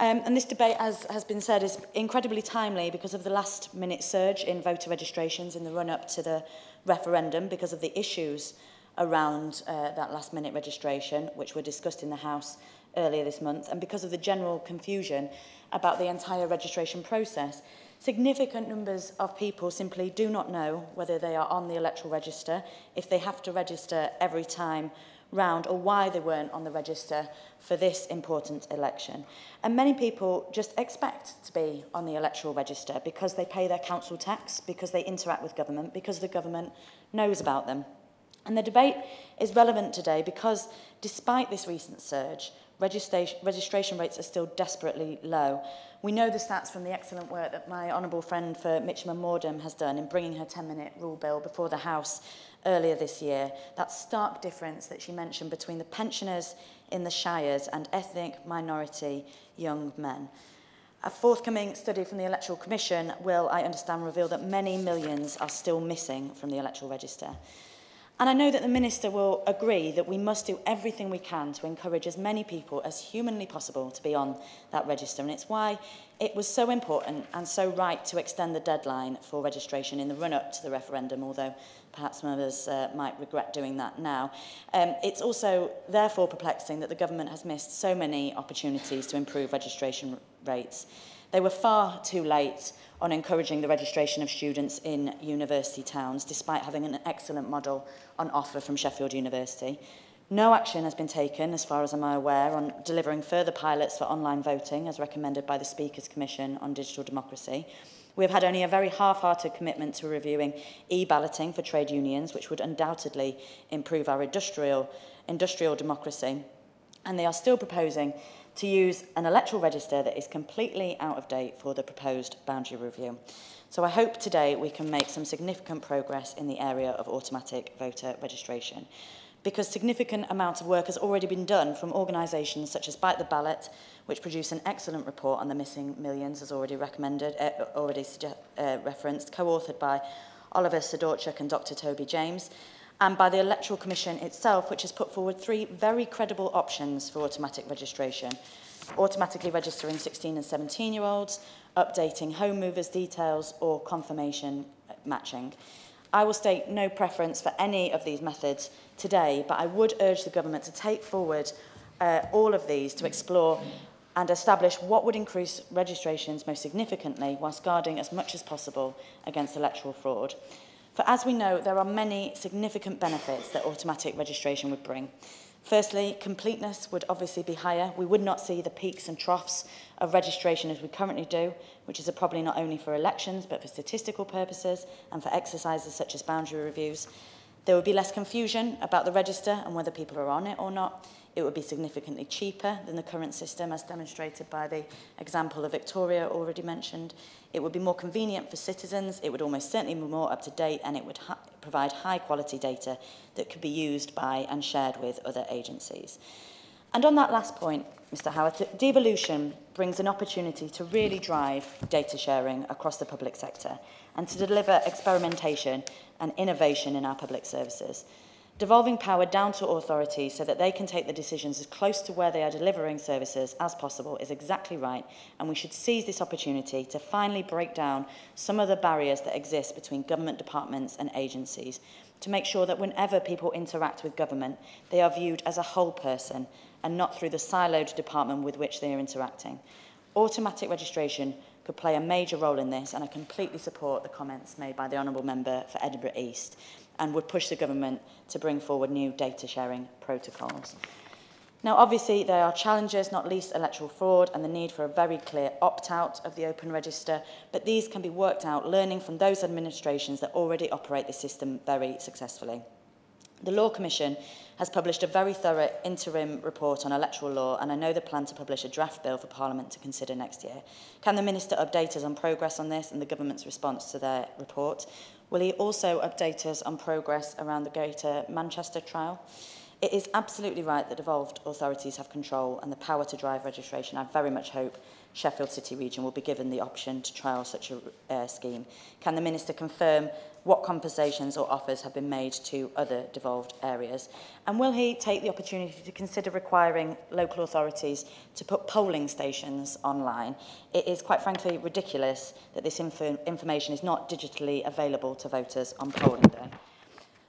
Um, and this debate, as has been said, is incredibly timely because of the last-minute surge in voter registrations in the run-up to the referendum, because of the issues around uh, that last-minute registration, which were discussed in the House earlier this month, and because of the general confusion about the entire registration process. Significant numbers of people simply do not know whether they are on the electoral register, if they have to register every time round, or why they weren't on the register for this important election. And many people just expect to be on the electoral register because they pay their council tax, because they interact with government, because the government knows about them. And the debate is relevant today because, despite this recent surge, registration, registration rates are still desperately low. We know the stats from the excellent work that my honourable friend for Mitcham and Morden has done in bringing her ten-minute rule bill before the House earlier this year. That stark difference that she mentioned between the pensioners in the shires and ethnic minority young men. A forthcoming study from the Electoral Commission will, I understand, reveal that many millions are still missing from the electoral register. And I know that the Minister will agree that we must do everything we can to encourage as many people as humanly possible to be on that register. And it's why it was so important and so right to extend the deadline for registration in the run-up to the referendum, although perhaps members uh, might regret doing that now. Um, it's also therefore perplexing that the government has missed so many opportunities to improve registration rates. They were far too late on encouraging the registration of students in university towns, despite having an excellent model on offer from Sheffield University. No action has been taken, as far as I'm aware, on delivering further pilots for online voting, as recommended by the Speaker's Commission on Digital Democracy. We have had only a very half-hearted commitment to reviewing e-balloting for trade unions, which would undoubtedly improve our industrial, industrial democracy. And they are still proposing to use an electoral register that is completely out of date for the proposed boundary review. So I hope today we can make some significant progress in the area of automatic voter registration, because significant amount of work has already been done from organisations such as Bite the Ballot, which produced an excellent report on the missing millions, as already recommended, uh, already uh, referenced, co-authored by Oliver Sidorchuk and Doctor Toby James, and by the Electoral Commission itself, which has put forward three very credible options for automatic registration: automatically registering sixteen and seventeen-year-olds, updating home movers' details, or confirmation matching. I will state no preference for any of these methods today, but I would urge the government to take forward uh, all of these to explore and establish what would increase registrations most significantly, whilst guarding as much as possible against electoral fraud. For as we know, there are many significant benefits that automatic registration would bring. Firstly, completeness would obviously be higher. We would not see the peaks and troughs of registration as we currently do, which is a problem not only for elections, but for statistical purposes and for exercises such as boundary reviews. There would be less confusion about the register and whether people are on it or not. It would be significantly cheaper than the current system, as demonstrated by the example of Victoria already mentioned. It would be more convenient for citizens, it would almost certainly be more up-to-date, and it would provide high-quality data that could be used by and shared with other agencies. And on that last point, Mr Howard, devolution brings an opportunity to really drive data sharing across the public sector and to deliver experimentation and innovation in our public services. Devolving power down to authorities so that they can take the decisions as close to where they are delivering services as possible is exactly right, and we should seize this opportunity to finally break down some of the barriers that exist between government departments and agencies, to make sure that whenever people interact with government, they are viewed as a whole person and not through the siloed department with which they are interacting. Automatic registration could play a major role in this, and I completely support the comments made by the Honourable Member for Edinburgh East, and would push the government to bring forward new data sharing protocols. Now, obviously, there are challenges, not least electoral fraud and the need for a very clear opt-out of the open register, but these can be worked out learning from those administrations that already operate the system very successfully. The Law Commission has published a very thorough interim report on electoral law, and I know they plan to publish a draft bill for Parliament to consider next year. Can the Minister update us on progress on this and the government's response to their report? Will he also update us on progress around the Greater Manchester trial? It is absolutely right that devolved authorities have control and the power to drive registration. I very much hope Sheffield City Region will be given the option to trial such a uh, scheme. Can the Minister confirm what compensations or offers have been made to other devolved areas? And will he take the opportunity to consider requiring local authorities to put polling stations online? It is quite frankly ridiculous that this info information is not digitally available to voters on polling day.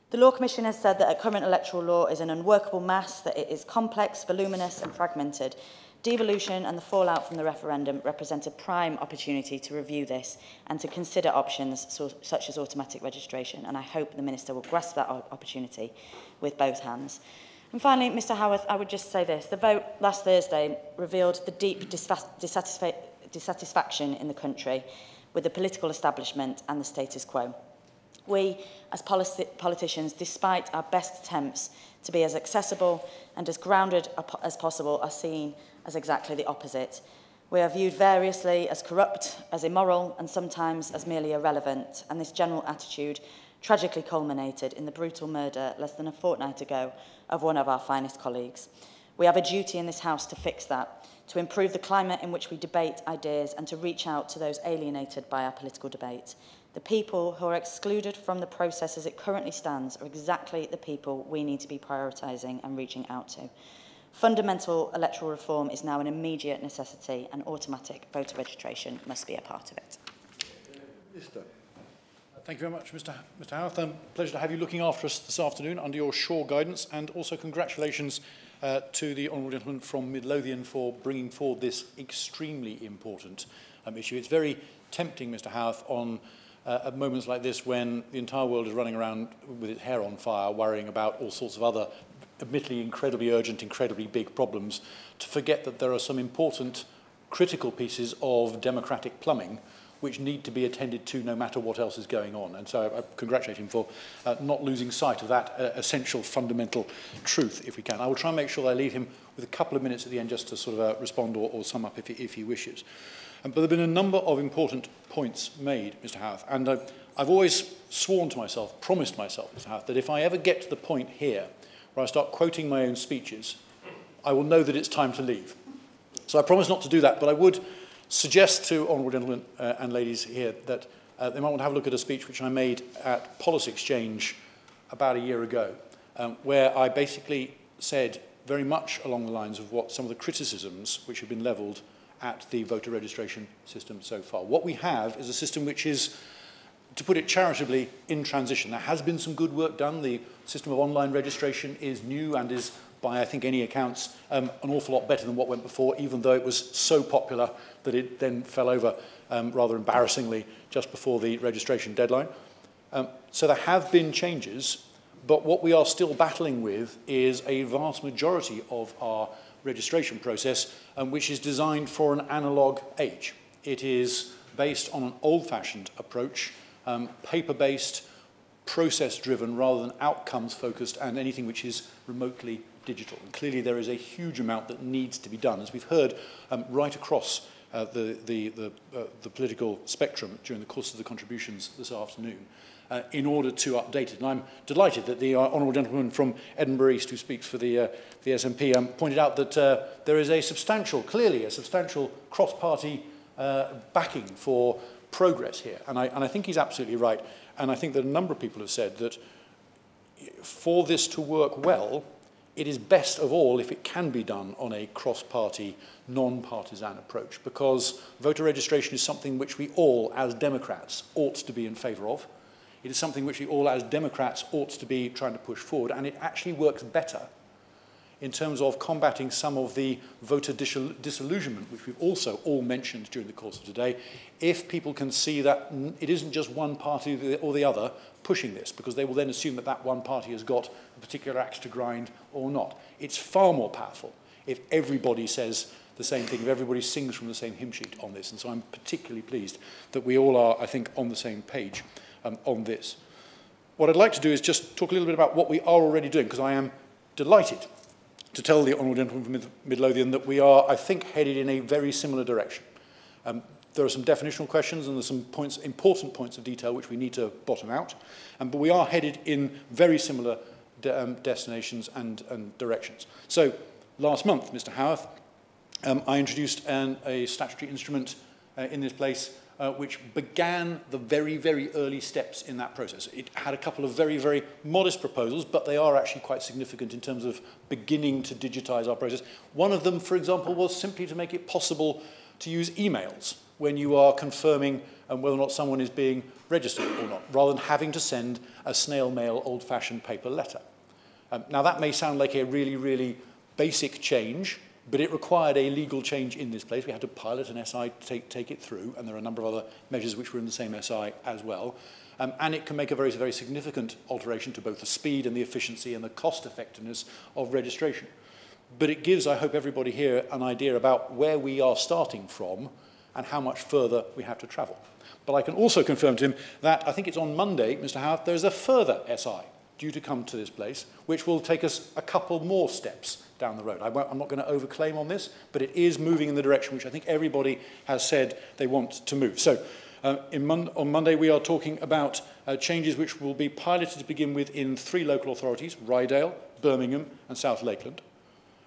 The Law Commission has said that current electoral law is an unworkable mass, that it is complex, voluminous and fragmented. Devolution and the fallout from the referendum represent a prime opportunity to review this and to consider options so, such as automatic registration, and I hope the Minister will grasp that opportunity with both hands. And finally, Mr Howarth, I would just say this. The vote last Thursday revealed the deep dissatisfa dissatisfaction in the country with the political establishment and the status quo. We, as politi- politicians, despite our best attempts to be as accessible and as grounded as possible, are seen as exactly the opposite. We are viewed variously as corrupt, as immoral, and sometimes as merely irrelevant, and this general attitude tragically culminated in the brutal murder less than a fortnight ago of one of our finest colleagues. We have a duty in this House to fix that, to improve the climate in which we debate ideas and to reach out to those alienated by our political debate. The people who are excluded from the process as it currently stands are exactly the people we need to be prioritising and reaching out to. Fundamental electoral reform is now an immediate necessity, and automatic voter registration must be a part of it. Mister. Thank you very much, Mister Mister Howth. Um, pleasure to have you looking after us this afternoon under your Shaw guidance, and also congratulations uh, to the Honourable Gentleman from Midlothian for bringing forward this extremely important um, issue. It's very tempting, Mister Howth, on uh, at moments like this when the entire world is running around with its hair on fire, worrying about all sorts of other, admittedly incredibly urgent, incredibly big problems, to forget that there are some important, critical pieces of democratic plumbing which need to be attended to no matter what else is going on. And so I congratulate him for uh, not losing sight of that uh, essential fundamental truth, if we can. I will try and make sure that I leave him with a couple of minutes at the end just to sort of uh, respond or, or sum up if he, if he wishes. Um, but there have been a number of important points made, Mister Howth, and uh, I've always sworn to myself, promised myself, Mister Howth, that if I ever get to the point here where I start quoting my own speeches, I will know that it's time to leave. So I promise not to do that, but I would suggest to honourable gentlemen uh, and ladies here that uh, they might want to have a look at a speech which I made at Policy Exchange about a year ago, um, where I basically said very much along the lines of what some of the criticisms which have been levelled at the voter registration system so far. What we have is a system which is, to put it charitably, in transition. There has been some good work done. The system of online registration is new and is, by I think any accounts, um, an awful lot better than what went before, even though it was so popular that it then fell over um, rather embarrassingly just before the registration deadline. Um, so there have been changes, but what we are still battling with is a vast majority of our registration process, um, which is designed for an analogue age. It is based on an old-fashioned approach, um, paper-based, process-driven rather than outcomes-focused, and anything which is remotely digital. And clearly there is a huge amount that needs to be done, as we've heard um, right across uh, the, the, the, uh, the political spectrum during the course of the contributions this afternoon, uh, in order to update it. And I'm delighted that the uh, honourable gentleman from Edinburgh East, who speaks for the, uh, the S N P, um, pointed out that uh, there is a substantial, clearly a substantial cross-party uh, backing for progress here. And I, and I think he's absolutely right. And I think that a number of people have said that for this to work well, it is best of all if it can be done on a cross-party, non-partisan approach, because voter registration is something which we all, as Democrats, ought to be in favour of. It is something which we all, as Democrats, ought to be trying to push forward, and it actually works better in terms of combating some of the voter disillusionment, which we've also all mentioned during the course of today, if people can see that it isn't just one party or the other pushing this, because they will then assume that that one party has got a particular axe to grind or not. It's far more powerful if everybody says the same thing, if everybody sings from the same hymn sheet on this. And so I'm particularly pleased that we all are, I think, on the same page um, on this. What I'd like to do is just talk a little bit about what we are already doing, because I am delighted to tell the honourable gentleman from Mid Midlothian that we are, I think, headed in a very similar direction. Um, There are some definitional questions and there's some points, important points of detail which we need to bottom out. Um, but we are headed in very similar de um, destinations and, and directions. So last month, Mister Howarth, um, I introduced an, a statutory instrument uh, in this place uh, which began the very, very early steps in that process. It had a couple of very, very modest proposals, but they are actually quite significant in terms of beginning to digitise our process. One of them, for example, was simply to make it possible to use emails when you are confirming um, whether or not someone is being registered or not, rather than having to send a snail mail, old-fashioned paper letter. Um, now, that may sound like a really, really basic change, but it required a legal change in this place. We had to pilot an S I to take, take it through, and there are a number of other measures which were in the same S I as well. Um, and it can make a very, very significant alteration to both the speed and the efficiency and the cost-effectiveness of registration. But it gives, I hope, everybody here an idea about where we are starting from and how much further we have to travel. But I can also confirm to him that, I think it's on Monday, Mister Howard, there is a further S I due to come to this place, which will take us a couple more steps down the road. I won't, I'm not going to overclaim on this, but it is moving in the direction which I think everybody has said they want to move. So uh, in Mon on Monday, we are talking about uh, changes which will be piloted to begin with in three local authorities, Rydale, Birmingham and South Lakeland.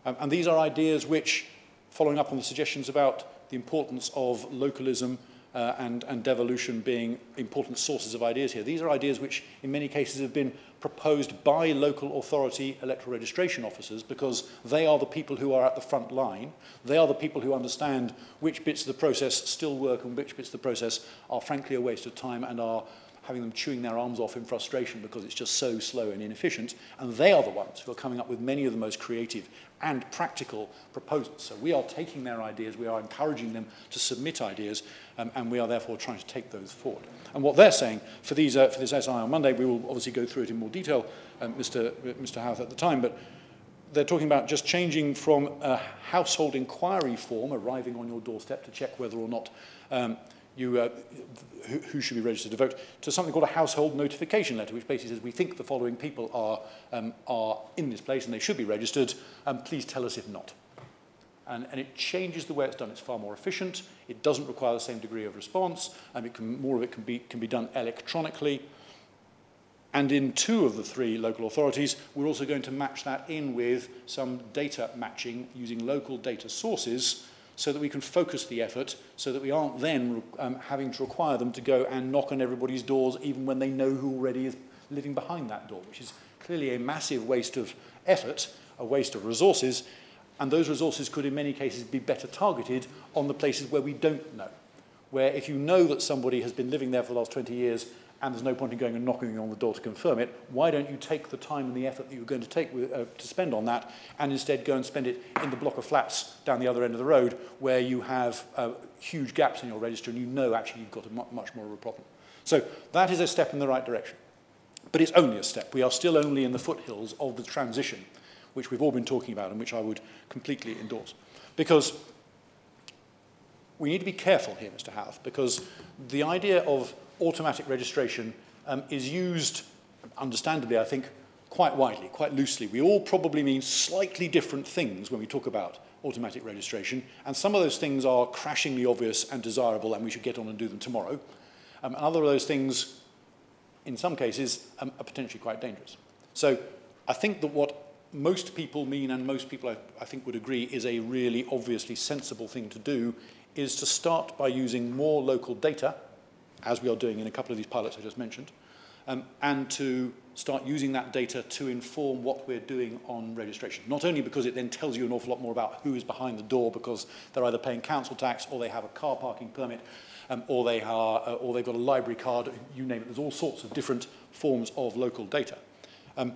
Um, and these are ideas which, following up on the suggestions about the importance of localism uh, and, and devolution being important sources of ideas here. These are ideas which in many cases have been proposed by local authority electoral registration officers, because they are the people who are at the front line. They are the people who understand which bits of the process still work and which bits of the process are frankly a waste of time and are having them chewing their arms off in frustration because it's just so slow and inefficient. And they are the ones who are coming up with many of the most creative and practical proposals. So we are taking their ideas, we are encouraging them to submit ideas, um, and we are therefore trying to take those forward. And what they're saying for, these, uh, for this S I on Monday, we will obviously go through it in more detail, um, Mister Mister Howth at the time, but they're talking about just changing from a household inquiry form arriving on your doorstep to check whether or not um, You, uh, who, who should be registered to vote, to something called a household notification letter, which basically says we think the following people are, um, are in this place and they should be registered, and um, please tell us if not. And, and it changes the way it's done. It's far more efficient. It doesn't require the same degree of response, and it can, more of it can be, can be done electronically. And in two of the three local authorities, we're also going to match that in with some data matching using local data sources, so that we can focus the effort, so that we aren't then um, having to require them to go and knock on everybody's doors, even when they know who already is living behind that door, which is clearly a massive waste of effort, a waste of resources, and those resources could in many cases be better targeted on the places where we don't know, where if you know that somebody has been living there for the last twenty years and there's no point in going and knocking on the door to confirm it, why don't you take the time and the effort that you're going to take with, uh, to spend on that, and instead go and spend it in the block of flats down the other end of the road where you have uh, huge gaps in your register and you know actually you've got a mu much more of a problem. So that is a step in the right direction. But it's only a step. We are still only in the foothills of the transition, which we've all been talking about and which I would completely endorse. Because we need to be careful here, Mister Howth, because the idea of automatic registration um, is used, understandably, I think, quite widely, quite loosely. We all probably mean slightly different things when we talk about automatic registration, and some of those things are crashingly obvious and desirable, and we should get on and do them tomorrow. Um, and other of those things, in some cases, um, are potentially quite dangerous. So I think that what most people mean, and most people I, I think would agree, is a really obviously sensible thing to do, is to start by using more local data, as we are doing in a couple of these pilots I just mentioned, um, and to start using that data to inform what we're doing on registration. Not only because it then tells you an awful lot more about who is behind the door because they're either paying council tax or they have a car parking permit um, or, they are, uh, or they've got a library card, you name it. There's all sorts of different forms of local data. Um,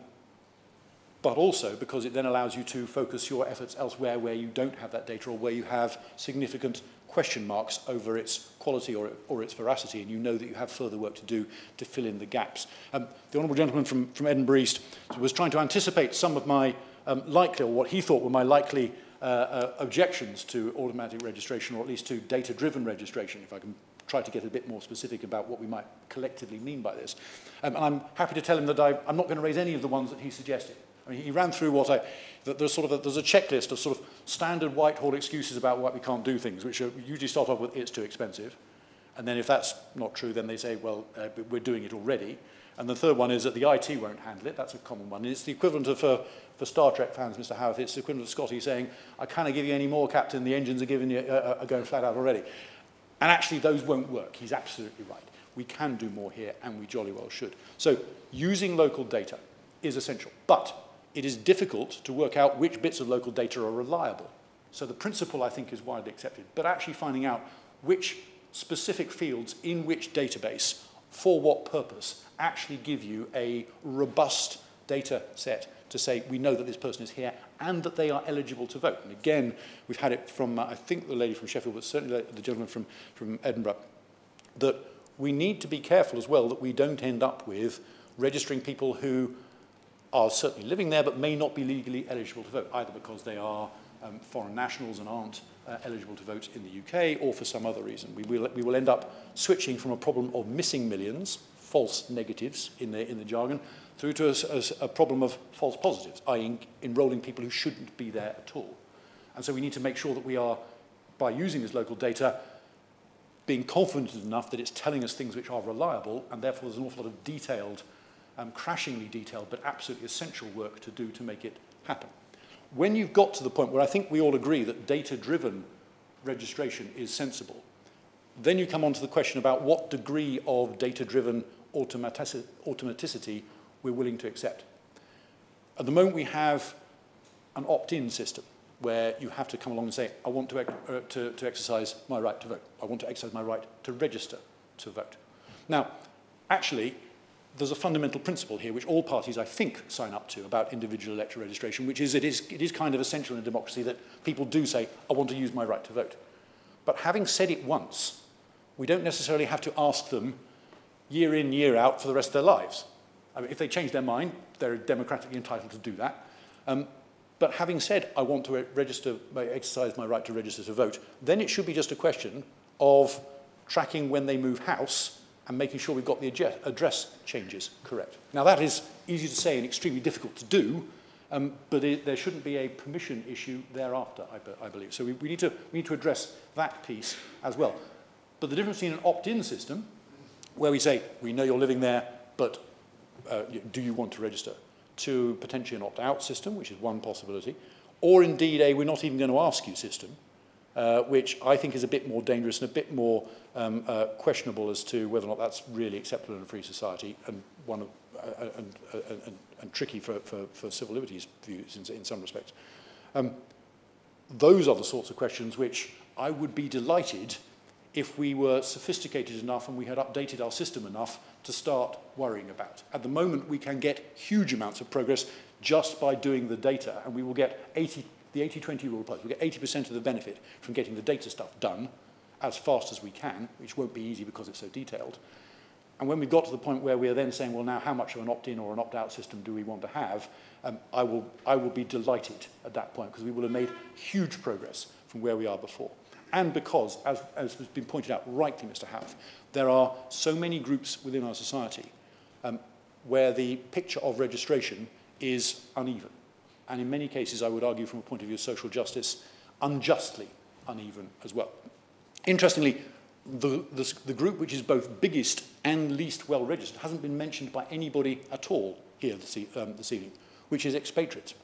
but also because it then allows you to focus your efforts elsewhere where you don't have that data or where you have significant question marks over its quality or, or its veracity, and you know that you have further work to do to fill in the gaps. Um, the Honourable Gentleman from, from Edinburgh East was trying to anticipate some of my um, likely, or what he thought were my likely uh, uh, objections to automatic registration, or at least to data-driven registration, if I can try to get a bit more specific about what we might collectively mean by this. Um, and I'm happy to tell him that I, I'm not going to raise any of the ones that he suggested. I mean, he ran through what I, that there's sort of a, there's a checklist of sort of standard Whitehall excuses about why we can't do things, which are usually start off with, it's too expensive. And then if that's not true, then they say, well, uh, we're doing it already. And the third one is that the I T won't handle it. That's a common one. And it's the equivalent of, uh, for Star Trek fans, Mister Howth, it's the equivalent of Scotty saying, I can't give you any more, Captain. The engines are, giving you, uh, are going flat out already. And actually, those won't work. He's absolutely right. We can do more here, and we jolly well should. So using local data is essential. But it is difficult to work out which bits of local data are reliable. So the principle, I think, is widely accepted. But actually finding out which specific fields in which database, for what purpose, actually give you a robust data set to say, we know that this person is here and that they are eligible to vote. And again, we've had it from, uh, I think, the lady from Sheffield, but certainly the gentleman from, from Edinburgh, that we need to be careful as well that we don't end up with registering people who are certainly living there but may not be legally eligible to vote, either because they are um, foreign nationals and aren't uh, eligible to vote in the U K, or for some other reason. We will, we will end up switching from a problem of missing millions, false negatives in the, in the jargon, through to a, a, a problem of false positives, that is enrolling people who shouldn't be there at all. And so we need to make sure that we are, by using this local data, being confident enough that it's telling us things which are reliable, and therefore there's an awful lot of detailed Um, crashingly detailed but absolutely essential work to do to make it happen. When you've got to the point where I think we all agree that data-driven registration is sensible, Then you come on to the question about what degree of data-driven automatici- automaticity we're willing to accept. At the moment, we have an opt-in system where you have to come along and say, I want to, ex uh, to, to exercise my right to vote. I want to exercise my right to register to vote. Now, actually, there's a fundamental principle here which all parties, I think, sign up to about individual electoral registration, which is it is, it is kind of essential in a democracy that people do say, I want to use my right to vote. But having said it once, we don't necessarily have to ask them year in, year out for the rest of their lives. I mean, if they change their mind, they're democratically entitled to do that. Um, but having said, I want to register, exercise my right to register to vote, then it should be just a question of tracking when they move house and making sure we've got the address changes correct. Now, that is easy to say and extremely difficult to do, um, but it, there shouldn't be a permission issue thereafter, I, be, I believe. So we, we, need to, we need to address that piece as well. But the difference between an opt-in system, where we say, we know you're living there, but uh, do you want to register, to potentially an opt-out system, which is one possibility, or indeed a we're not even going to ask you system, uh, which I think is a bit more dangerous and a bit more um, uh, questionable as to whether or not that's really acceptable in a free society, and one of, uh, and, uh, and, and tricky for, for, for civil liberties views in, in some respects. Um, those are the sorts of questions which I would be delighted if we were sophisticated enough and we had updated our system enough to start worrying about. At the moment, we can get huge amounts of progress just by doing the data, and we will get eighty, the eighty twenty rule applies. We'll get eighty percent of the benefit from getting the data stuff done as fast as we can, which won't be easy because it's so detailed. And when we've got to the point where we are then saying, well, now how much of an opt-in or an opt-out system do we want to have, um, I will, I will be delighted at that point, because we will have made huge progress from where we are before. And because, as, as has been pointed out rightly, Mister Howth, there are so many groups within our society um, where the picture of registration is uneven. And in many cases, I would argue from a point of view of social justice, unjustly uneven as well. Interestingly, the, the, the group which is both biggest and least well registered hasn't been mentioned by anybody at all here this, e um, this evening, which is expatriates.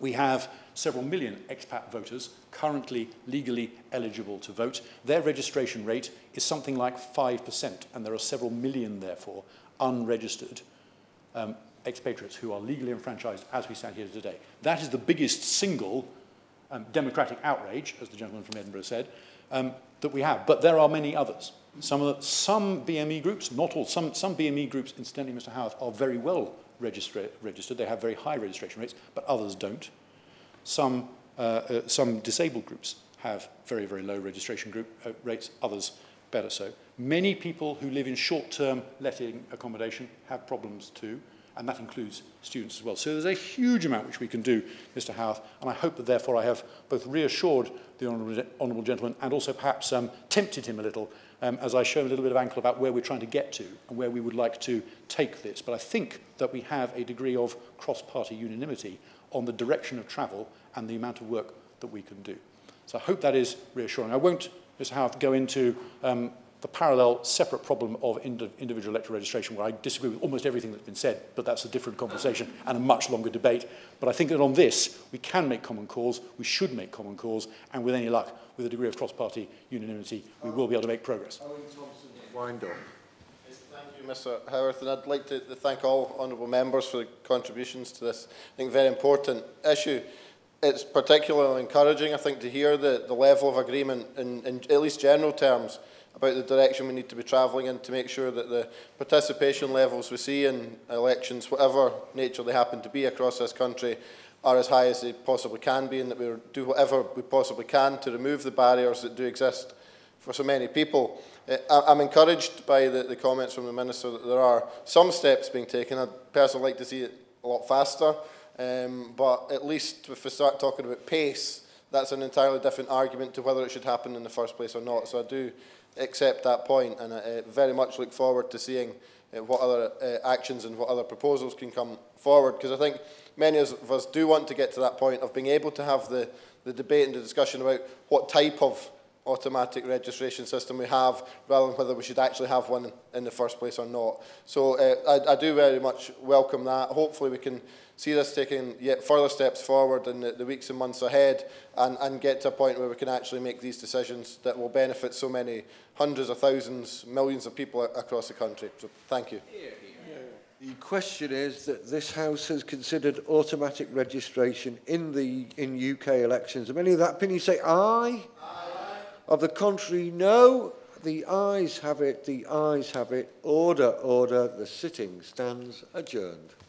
We have several million expat voters currently legally eligible to vote. Their registration rate is something like five percent, and there are several million, therefore, unregistered um, expatriates who are legally enfranchised as we stand here today. That is the biggest single um, democratic outrage, as the gentleman from Edinburgh said, um, that we have. But there are many others. Some, of the, some B M E groups, not all, some, some B M E groups, incidentally, Mister Howth, are very well Registra registered, they have very high registration rates, but others don't. Some, uh, uh, some disabled groups have very, very low registration group uh, rates, others better so. Many people who live in short-term letting accommodation have problems too, and that includes students as well. So there's a huge amount which we can do, Mister Howth, and I hope that therefore I have both reassured the honourable, honourable gentleman and also perhaps um, tempted him a little Um, as I show a little bit of ankle about where we're trying to get to and where we would like to take this. But I think that we have a degree of cross-party unanimity on the direction of travel and the amount of work that we can do. So I hope that is reassuring. I won't, Mister Howth, go into um, the parallel separate problem of ind individual electoral registration, where I disagree with almost everything that's been said, but that's a different conversation and a much longer debate. But I think that on this, we can make common cause, we should make common cause, and with any luck, with a degree of cross-party unanimity, we will be able to make progress. Owen Thompson, wind up. Thank you, Mister Howarth, and I'd like to thank all honourable members for the contributions to this, I think, very important issue. It's particularly encouraging, I think, to hear the, the level of agreement, in, in at least general terms, about the direction we need to be travelling in to make sure that the participation levels we see in elections, whatever nature they happen to be across this country, are as high as they possibly can be, and that we do whatever we possibly can to remove the barriers that do exist for so many people. Uh, I'm encouraged by the, the comments from the Minister that there are some steps being taken. I'd personally like to see it a lot faster, um, but at least if we start talking about pace, that's an entirely different argument to whether it should happen in the first place or not. So I do accept that point, and I uh, very much look forward to seeing uh, what other uh, actions and what other proposals can come forward, because I think many of us do want to get to that point of being able to have the, the debate and the discussion about what type of automatic registration system we have, rather than whether we should actually have one in the first place or not. So uh, I, I do very much welcome that. Hopefully we can see this taking yet further steps forward in the, the weeks and months ahead, and, and get to a point where we can actually make these decisions that will benefit so many hundreds of thousands, millions of people across the country. So thank you. Yeah, yeah. The question is that this House has considered automatic registration in the in U K elections. Are many of that opinion say aye? Aye. Of the contrary, no. The ayes have it, the ayes have it. Order, order. The sitting stands adjourned.